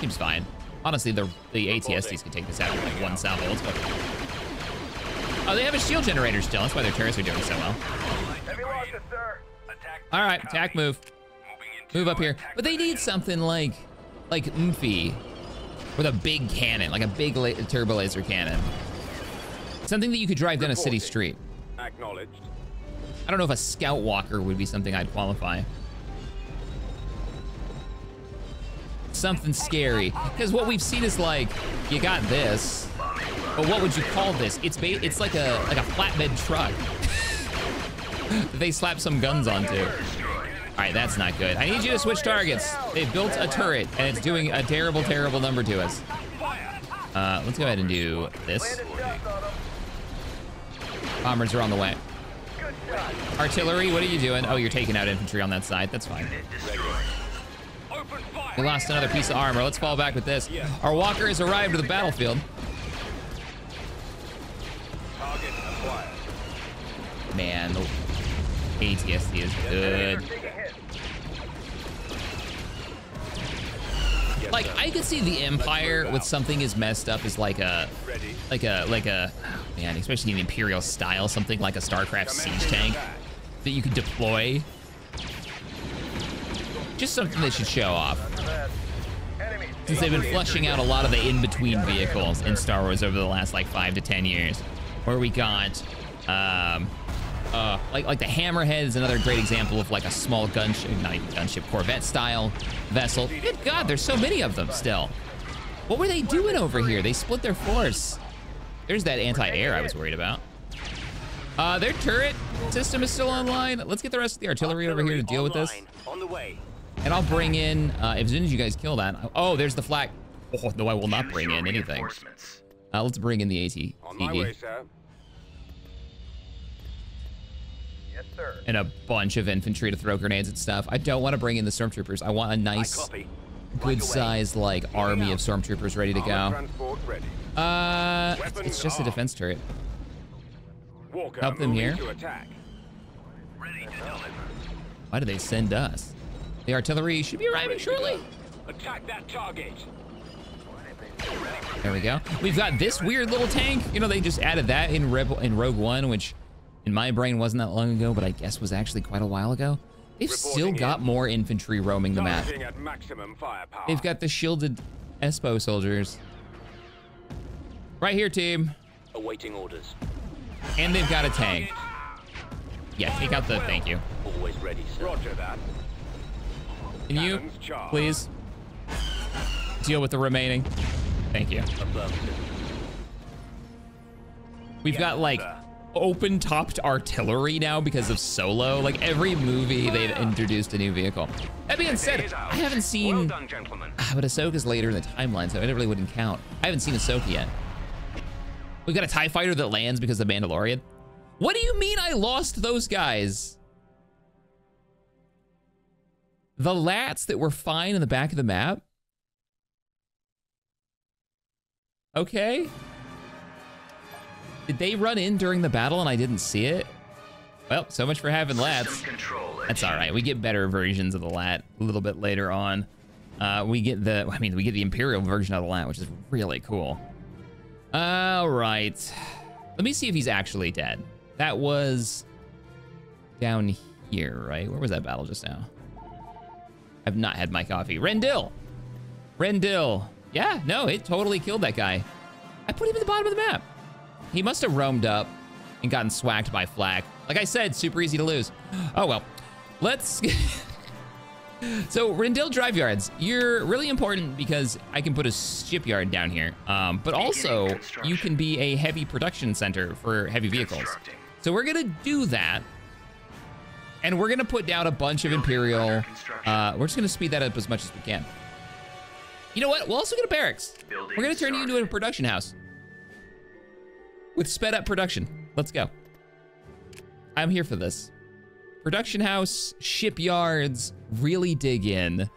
Seems fine. Honestly, the ATSTs can take this out in like one salvo. Let's go. Oh, they have a shield generator still. That's why their turrets are doing so well. All right, attack move. Move up here. But they need something like Oomphy With a big cannon, like a big turbo laser cannon. Something that you could drive down a city street. Acknowledged. I don't know if a scout walker would be something I'd qualify. Something scary, because what we've seen is like, you got this, but what would you call this? It's like a flatbed truck. They slap some guns onto. All right, that's not good. I need you to switch targets. They've built a turret and it's doing a terrible, terrible number to us. Let's go ahead and do this. Bombers are on the way. Artillery, what are you doing? Oh, you're taking out infantry on that side. That's fine. We lost another piece of armor. Let's fall back with this. Our walker has arrived at the battlefield. Man, the ATSD is good. Like, I could see the Empire with something as messed up as oh man, especially in the Imperial style, something like a StarCraft siege tank that you could deploy. Just something that should show off. Since they've been flushing out a lot of the in-between vehicles in Star Wars over the last like 5 to 10 years, where we got like the Hammerhead is another great example of like a small gunship, not even gunship, Corvette style vessel. Good God, there's so many of them still. What were they doing over here? They split their force. There's that anti-air I was worried about. Their turret system is still online. Let's get the rest of the artillery over here to deal with this. And I'll bring in, as soon as you guys kill that, oh, there's the flak. Oh, no, I will not bring in anything. Let's bring in the AT. On my way, sir. Yes, sir. And a bunch of infantry to throw grenades and stuff. I don't want to bring in the stormtroopers. I want a nice, good-sized, like, army of stormtroopers ready to go. It's just a defense turret. Help them here. Why do they send us? The artillery should be arriving shortly. Attack that target. There we go. We've got this weird little tank. You know, they just added that in Rogue One, which in my brain wasn't that long ago, but I guess was actually quite a while ago. They've still got more infantry roaming the map. They've got the shielded Espo soldiers. Right here, team. Awaiting orders. And they've got a tank. Yeah, take out the thank you. Always ready, sir. Roger that. Can you please deal with the remaining? Thank you. We've got like open topped artillery now because of Solo. Like every movie they've introduced a new vehicle. That being said, I haven't seen, but Ahsoka's later in the timeline, so it really wouldn't count. I haven't seen Ahsoka yet. We've got a TIE fighter that lands because of Mandalorian. What do you mean I lost those guys? The lats that were fine in the back of the map? Okay. Did they run in during the battle and I didn't see it? Well, so much for having lats. That's all right. We get better versions of the lat a little bit later on. We get the Imperial version of the lat, which is really cool. All right. Let me see if he's actually dead. That was down here, right? Where was that battle just now? I've not had my coffee. Rendil! Rendil. Yeah, no, it totally killed that guy. I put him at the bottom of the map. He must have roamed up and gotten swacked by flak. Like I said, super easy to lose. Oh, well. Let's... So, Rindil Drive Yards, you're really important because I can put a shipyard down here. But also, you can be a heavy production center for heavy vehicles. So we're going to do that. And we're gonna put down a bunch of Imperial. We're just gonna speed that up as much as we can. You know what? We'll also get a barracks. We're gonna turn you into a production house. With sped up production. Let's go. I'm here for this. Production house, shipyards, really dig in.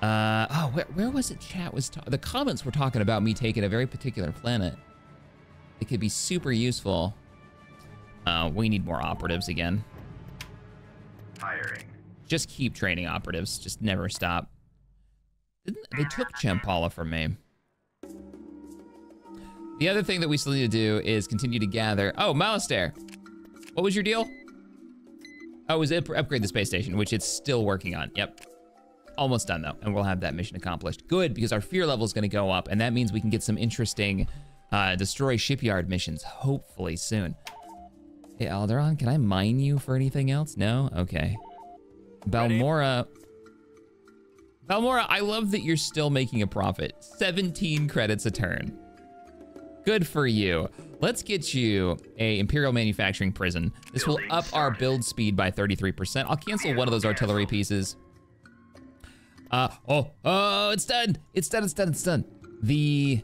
Where was it? Chat was, the comments were talking about me taking a very particular planet. It could be super useful. We need more operatives again. Hiring. Just keep training operatives. Just never stop. They took Champala from me. The other thing that we still need to do is continue to gather. Oh, Malastare. What was your deal? Oh, it was upgrade the space station, which it's still working on. Yep. almost done though, and we'll have that mission accomplished. Good, because our fear level is going to go up, and that means we can get some interesting destroy shipyard missions hopefully soon. Hey, Alderaan, can I mine you for anything else? No? Okay. Balmorra. Balmorra, I love that you're still making a profit. 17 credits a turn. Good for you. Let's get you a Imperial Manufacturing Prison. This will up our build speed by 33%. I'll cancel one of those artillery pieces. It's done. It's done. The,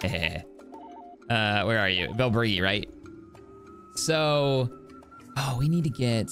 where are you? Bilbringi, right? So, oh, we need to get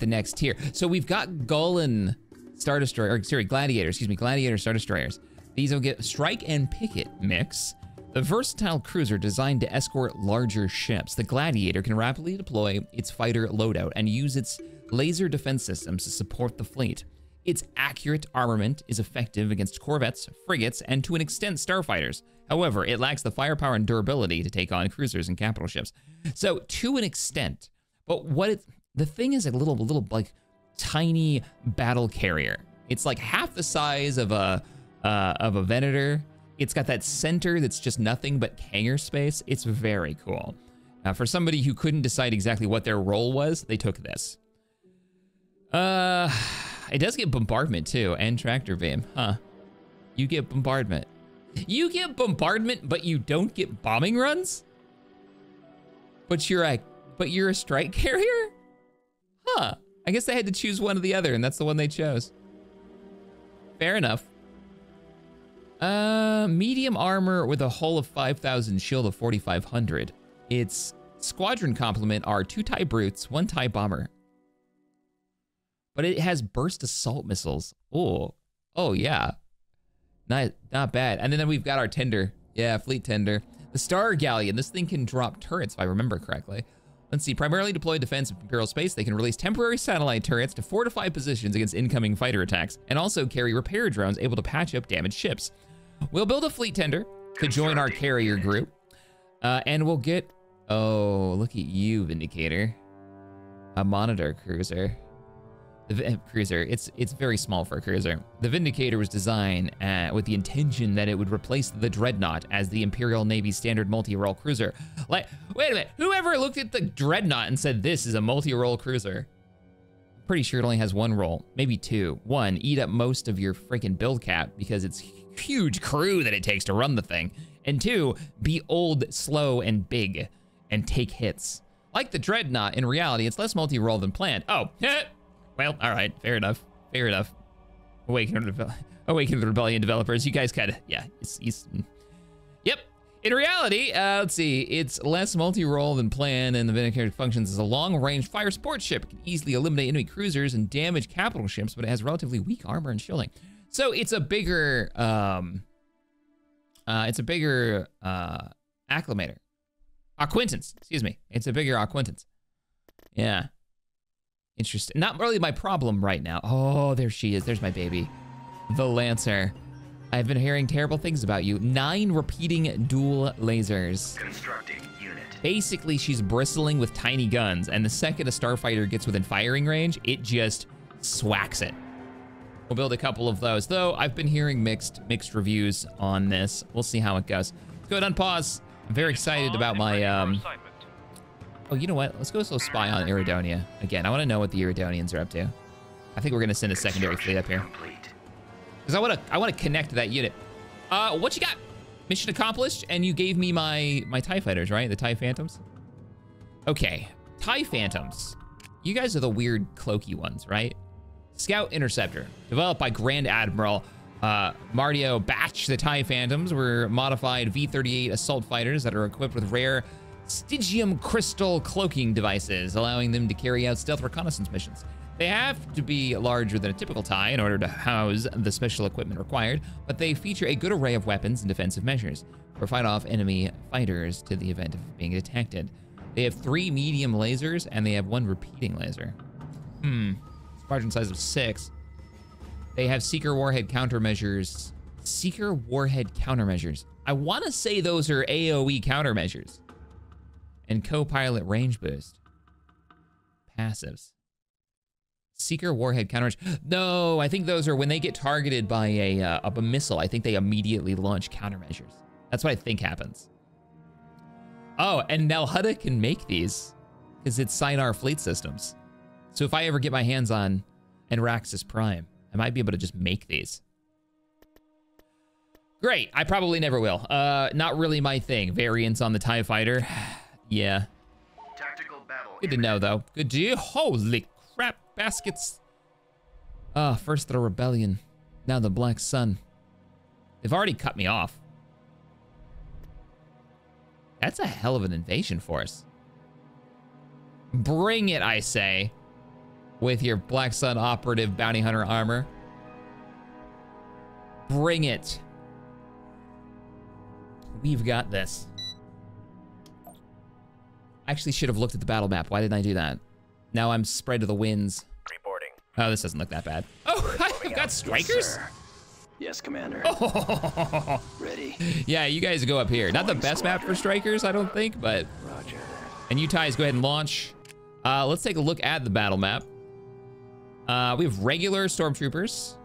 the next tier. So we've got Golan Star Destroyer, or sorry, Gladiator, excuse me, Gladiator Star Destroyers. These will get Strike and Picket mix. The versatile cruiser designed to escort larger ships. The Gladiator can rapidly deploy its fighter loadout and use its laser defense systems to support the fleet. Its accurate armament is effective against corvettes, frigates, and to an extent starfighters. However, it lacks the firepower and durability to take on cruisers and capital ships. So, to an extent, but what it, the thing is, a little like tiny battle carrier. It's like half the size of a Venator. It's got that center that's just nothing but hangar space. It's very cool. For somebody who couldn't decide exactly what their role was, they took this. It does get bombardment too, and tractor beam, huh? You get bombardment. You get bombardment, but you don't get bombing runs? But you're a strike carrier? Huh, I guess they had to choose one or the other, and that's the one they chose. Fair enough. Medium armor with a hull of 5,000, shield of 4,500. Its squadron complement are 2 TIE Brutes, 1 TIE Bomber. But it has burst assault missiles. Oh yeah. Not bad. And then we've got our tender. Yeah, fleet tender. The Star Galleon. This thing can drop turrets, if I remember correctly. Let's see, primarily deployed defense of Imperial space. They can release temporary satellite turrets to fortify positions against incoming fighter attacks, and also carry repair drones able to patch up damaged ships. We'll build a fleet tender to join our carrier group. And we'll get, oh, look at you, Vindicator. A monitor cruiser. The cruiser, it's very small for a cruiser. The Vindicator was designed with the intention that it would replace the Dreadnought as the Imperial Navy standard multi-role cruiser. Like, wait a minute, whoever looked at the Dreadnought and said this is a multi-role cruiser? Pretty sure it only has one role, maybe two. One, eat up most of your freaking build cap because it's huge crew that it takes to run the thing. And two, be old, slow, and big, and take hits. Like the Dreadnought, in reality, it's less multi-role than planned. Oh, well, all right, fair enough. Awakening of the Rebellion developers, you guys kinda, yeah. Yep, in reality, let's see, it's less multi-role than planned, and the Vindicator functions as a long-range fire sports ship. It can easily eliminate enemy cruisers and damage capital ships, but it has relatively weak armor and shielding. So it's a bigger, Acclamator. Acquaintance, excuse me. It's a bigger acquaintance. Yeah. Interesting. Not really my problem right now. Oh, there she is. There's my baby. The Lancer. I've been hearing terrible things about you. 9 repeating dual lasers. Constructing unit. Basically, she's bristling with tiny guns, and the second a starfighter gets within firing range, it just swacks it. We'll build a couple of those, though I've been hearing mixed reviews on this. We'll see how it goes. Let's go ahead and unpause. I'm very excited about my... Oh, you know what? Let's go spy on Iridonia. Again, I want to know what the Iridonians are up to. I think we're going to send a secondary fleet up here. Because I want to connect to that unit. What you got? Mission accomplished, and you gave me my TIE fighters, right? The TIE Phantoms? Okay. TIE Phantoms. You guys are the weird cloaky ones, right? Scout Interceptor. Developed by Grand Admiral Mardio Batch. The TIE Phantoms were modified V-38 assault fighters that are equipped with rare... Stygium crystal cloaking devices, allowing them to carry out stealth reconnaissance missions. They have to be larger than a typical TIE in order to house the special equipment required, but they feature a good array of weapons and defensive measures or fight off enemy fighters to the event of being detected. They have 3 medium lasers and they have 1 repeating laser. Squadron size of 6. They have Seeker Warhead countermeasures. Seeker Warhead countermeasures. I want to say those are AoE countermeasures. And co-pilot range boost. Passives. Seeker warhead counters. No, I think those are when they get targeted by a missile. I think they immediately launch countermeasures. That's what I think happens. Oh, and Nalhuda can make these because it's Sinar Fleet Systems. So if I ever get my hands on Enraxis Prime, I might be able to just make these. Great. I probably never will. Not really my thing. Variants on the TIE Fighter. Yeah. Tactical battle. Good to know, though. Good to you. Holy crap. Baskets. Ah, first the Rebellion. Now the Black Sun. They've already cut me off. That's a hell of an invasion force. Bring it, I say. With your Black Sun operative bounty hunter armor. Bring it. We've got this. I actually should have looked at the battle map. Why didn't I do that? Now I'm spread to the winds. Reporting. Oh, this doesn't look that bad. Oh, I've got strikers? Yes, Commander. Oh. Ready. Yeah, you guys go up here. Not the best map for strikers, I don't think, but... Roger. And you guys go ahead and launch. Let's take a look at the battle map. We have regular stormtroopers.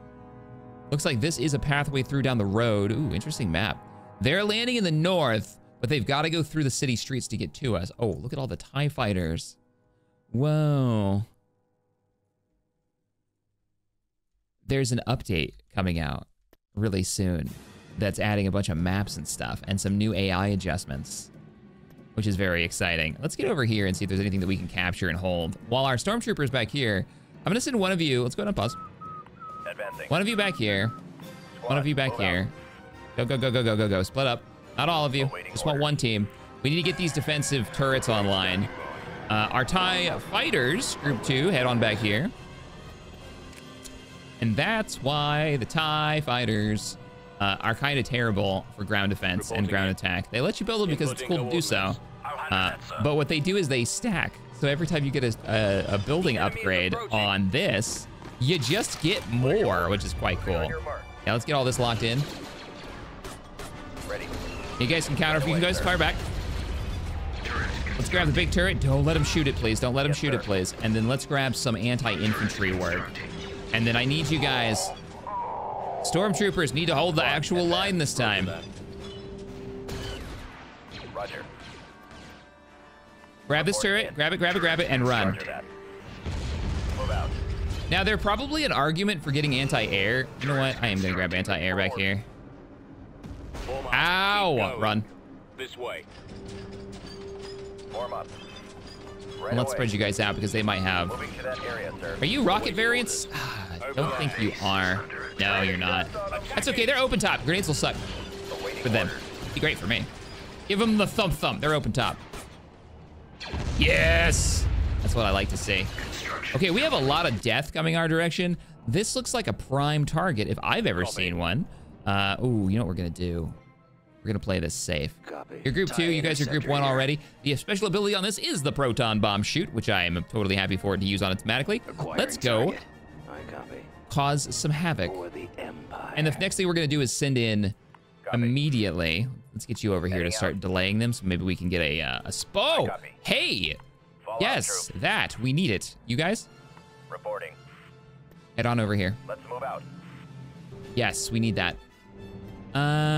Looks like this is a pathway through down the road. Ooh, interesting map. They're landing in the north, but they've got to go through the city streets to get to us. Oh, look at all the TIE fighters. Whoa. There's an update coming out really soon that's adding a bunch of maps and stuff and some new AI adjustments, which is very exciting. Let's get over here and see if there's anything that we can capture and hold. While our stormtroopers back here, I'm going to send one of you. Let's go ahead and pause. Advancing. One of you back here. Squad, one of you back here. Out. Go, go, go, go, go, go, go. Split up. Not all of you. Just want one team. We need to get these defensive turrets online. Our TIE fighters, Group 2, head on back here. And that's why the TIE fighters are kind of terrible for ground defense and ground attack. They let you build them because it's cool to do so. But what they do is they stack. So every time you get a building upgrade on this, you just get more, which is quite cool. Yeah, let's get all this locked in. You guys can counter if you can guys fire back. Let's grab the big turret. Don't let him shoot it, please. Don't let him shoot it, please. And then let's grab some anti-infantry work. And then I need you guys. Stormtroopers need to hold the actual line this time. Roger. Grab this turret. Grab it, grab it, grab it, and run. Now, there's probably an argument for getting anti-air. You know what? I am going to grab anti-air back here. Ow! Run. This way. Form up. Right, let's spread you guys out because they might have... To that area, sir. Are you rocket variants? I don't think you are. No, you're not. That's okay. They're open top. Grenades will suck for them. Be great for me. Give them the thump thump. They're open top. Yes! That's what I like to see. Okay, we have a lot of death coming our direction. This looks like a prime target if I've ever seen one. Ooh, you know what we're gonna do? We're gonna play this safe. Copy. You're Group 2, you guys are Group 1 already. The special ability on this is the Proton Bomb Shoot, which I am totally happy for it to use on it thematically. Let's go cause some havoc. And the next thing we're gonna do is send in immediately. Let's get you over here to start delaying them so maybe we can get a SPO. Hey! Yes, that, we need it. You guys? Reporting. Head on over here. Let's move out. Yes, we need that.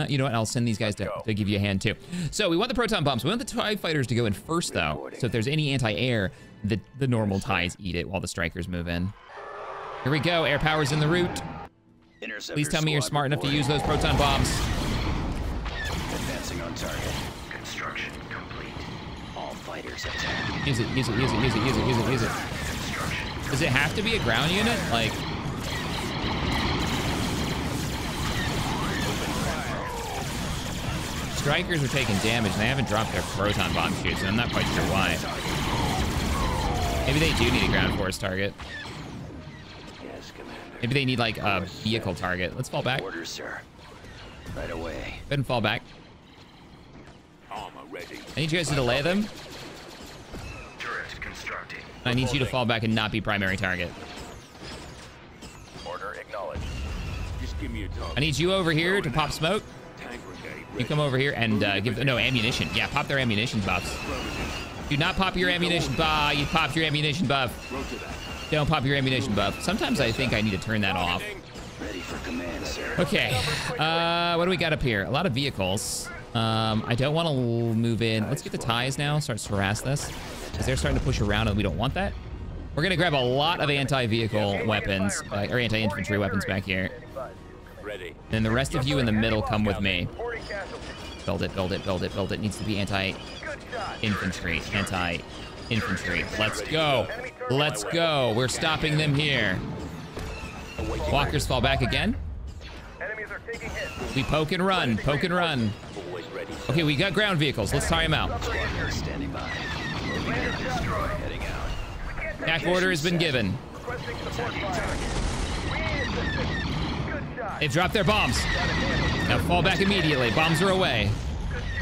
You know what? I'll send these guys to give you a hand too. So we want the proton bombs. We want the TIE fighters to go in first though. So if there's any anti-air, the normal TIEs eat it while the strikers move in. Here we go. Air power's in the route. Please tell me you're smart enough to use those proton bombs. Advancing on target. Construction complete. All fighters attack. Use it, use it, use it, use it, use it, use it, use it. Does it have to be a ground unit? Like... Strikers are taking damage. They haven't dropped their proton bomb shoots, and I'm not quite sure why. Maybe they do need a ground force target. Maybe they need like a vehicle target. Let's fall back. Orders, sir. Right away. Go ahead and fall back. I need you guys to delay them. Turret constructing. I need you to fall back and not be primary target. Order acknowledged. Just give me a talk. I need you over here to pop smoke. You come over here and give them, no, ammunition. Yeah, pop their ammunition buffs. Do not pop your ammunition buff. You popped your ammunition buff. Don't pop your ammunition buff. Sometimes I think I need to turn that off. Okay, what do we got up here? A lot of vehicles. I don't want to move in. Let's get the ties now, start to harass this, because they're starting to push around and we don't want that. We're going to grab a lot of anti-vehicle weapons, or anti-infantry weapons back here. Then the rest of you in the middle come with me. Build it, build it, build it, build it. Needs to be anti-infantry, anti-infantry. Let's go. Let's go. We're stopping them here. Walkers fall back again. We poke and run, poke and run. Okay, we got ground vehicles. Let's tie them out. Back order has been given. They've dropped their bombs. Now fall back immediately. Bombs are away.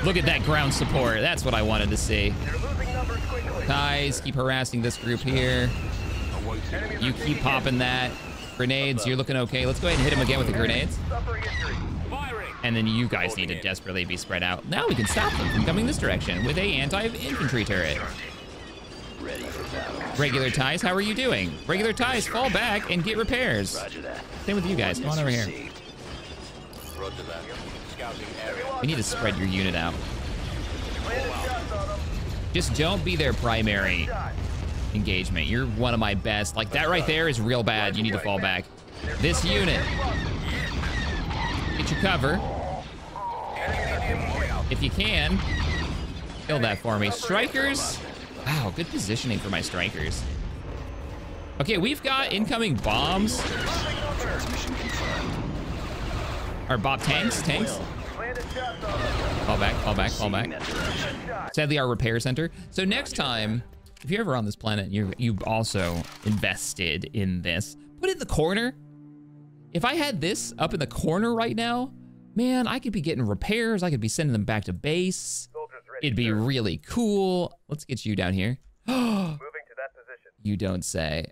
Look at that ground support. That's what I wanted to see. Guys, keep harassing this group here. You keep popping that. Grenades, you're looking okay. Let's go ahead and hit him again with the grenades. And then you guys need to desperately be spread out. Now we can stop them from coming this direction with a anti-infantry turret. Regular ties, how are you doing? Regular ties, fall back and get repairs. Same with you guys, come on over here. We need to spread your unit out. Just don't be their primary engagement. You're one of my best. Like that right there is real bad. You need to fall back. This unit, get your cover. If you can, kill that for me. Strikers. Wow, good positioning for my strikers. Okay, we've got incoming bombs. Our Bob tanks, Fall back, fall back, fall back. Sadly, our repair center. So next time, if you're ever on this planet and you've also invested in this, put it in the corner. If I had this up in the corner right now, man, I could be getting repairs. I could be sending them back to base. It'd be really cool. Let's get you down here. Moving to that position. You don't say.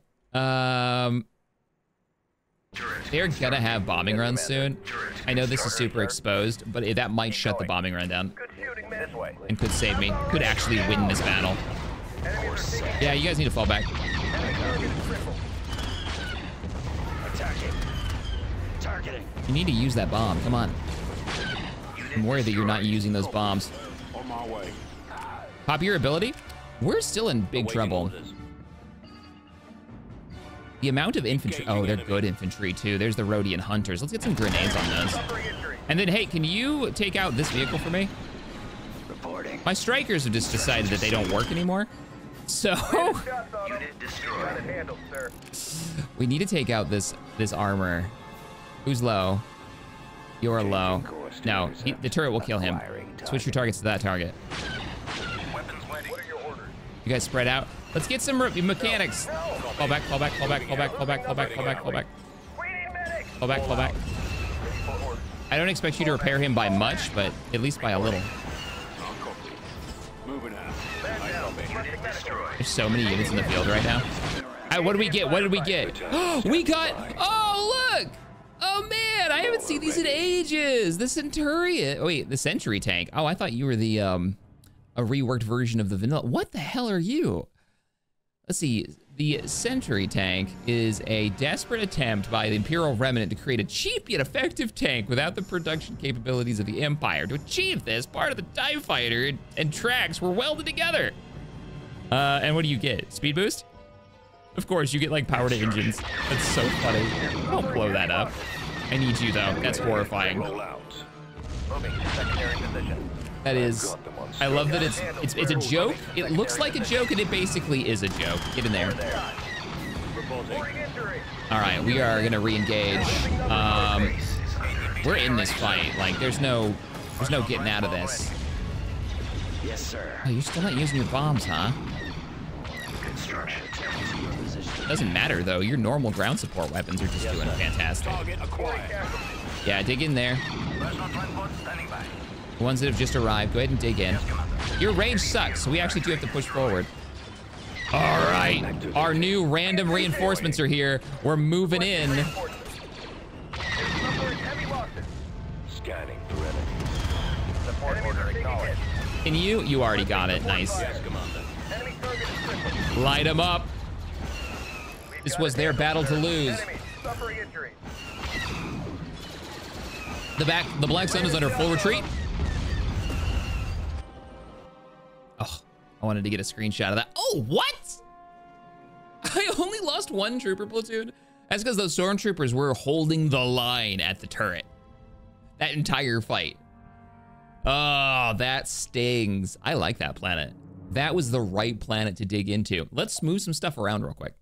They're gonna have bombing runs soon. I know this is super exposed, but that might shut the bombing run down and could save me. Could actually win this battle. Yeah, you guys need to fall back. You need to use that bomb. Come on. I'm worried that you're not using those bombs. Pop your ability. We're still in big trouble. The amount of infantry. Oh, they're good infantry too. There's the Rhodian Hunters. Let's get some grenades on those. And then, hey, can you take out this vehicle for me? My strikers have just decided that they don't work anymore. So we need to take out this armor. Who's low? You're low. No, the turret will kill him. Switch your targets to that target. You guys spread out. Let's get some mechanics. Fall back, fall back, fall back, fall back, fall back, fall back, fall back, fall back. Fall back, fall back. I don't expect you to repair him by much, but at least by a little. There's so many units in the field right now. Right, what did we get? What did we get? We got... Oh, look! Oh, man! I haven't seen these in ages! The Centurion... Oh, wait. The Century Tank. Oh, I thought you were the... a reworked version of the vanilla. What the hell are you? Let's see. The Century Tank is a desperate attempt by the Imperial Remnant to create a cheap yet effective tank without the production capabilities of the Empire. To achieve this, part of the TIE Fighter and tracks were welded together. And what do you get? Speed boost? Of course, you get like power to engines. That's so funny. Don't blow that up. I need you though. That's horrifying. That is. I love that it's a joke. It looks like a joke, and it basically is a joke. Get in there. All right, we are gonna re-engage. We're in this fight. Like, there's no getting out of this. Yes, sir. Oh, you're still not using your bombs, huh? Doesn't matter though. Your normal ground support weapons are just doing fantastic. Yeah, dig in there. The ones that have just arrived, go ahead and dig in. Your range sucks, so we actually do have to push forward. All right, our new random reinforcements are here. We're moving in. And you already got it. Nice. Light them up. This was their battle to lose. The Black Sun is under full retreat. Oh, I wanted to get a screenshot of that. Oh, what? I only lost one trooper platoon. That's because those stormtroopers were holding the line at the turret. That entire fight. Oh, that stings. I like that planet. That was the right planet to dig into. Let's move some stuff around real quick.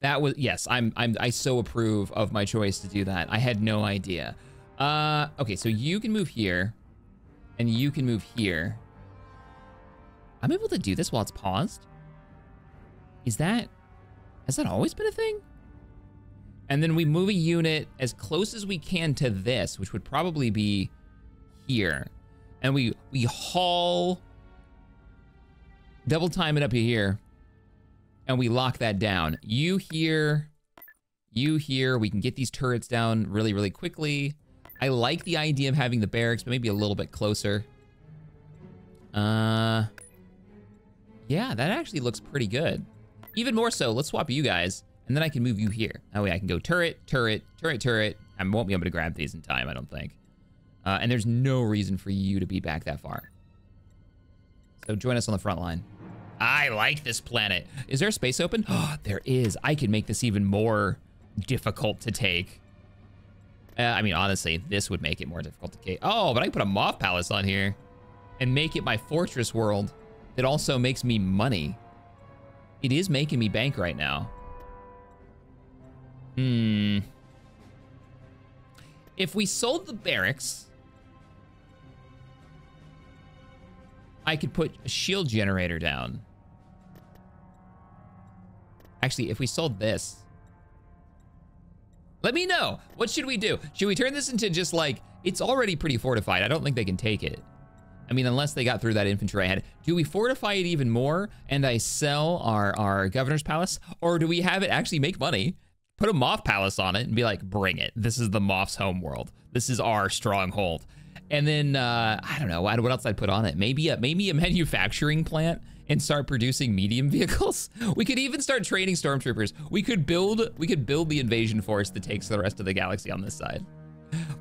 That was, yes, I so approve of my choice to do that. I had no idea. Okay, so you can move here and you can move here. I'm able to do this while it's paused. Has that always been a thing? And then we move a unit as close as we can to this, which would probably be here. And we haul, double time it up here. And we lock that down. You here, we can get these turrets down really, really quickly. I like the idea of having the barracks, but maybe a little bit closer. Yeah, that actually looks pretty good. Even more so, let's swap you guys, and then I can move you here. That way I can go turret, turret, turret, turret. I won't be able to grab these in time, I don't think. And there's no reason for you to be back that far. So join us on the front line. I like this planet. Is there a space open? Oh, there is. I can make this even more difficult to take. I mean, honestly, this would make it more difficult to take. Oh, but I can put a Moth Palace on here and make it my fortress world. That also makes me money. It is making me bank right now. Hmm. If we sold the barracks, I could put a shield generator down. Actually, if we sold this, let me know. What should we do? Should we turn this into just like, it's already pretty fortified. I don't think they can take it. I mean, unless they got through that infantry I had. Do we fortify it even more and I sell our governor's palace? Or do we have it actually make money, put a moth palace on it and be like, bring it. This is the moth's homeworld. This is our stronghold. And then, I don't know, what else I'd put on it? Maybe a manufacturing plant and start producing medium vehicles. We could even start training stormtroopers. We could build the invasion force that takes the rest of the galaxy on this side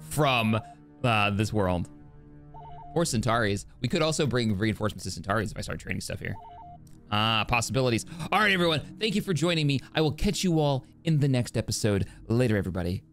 from this world. Or Centauris. We could also bring reinforcements to Centauris if I start training stuff here. Ah, possibilities. All right, everyone. Thank you for joining me. I will catch you all in the next episode. Later, everybody.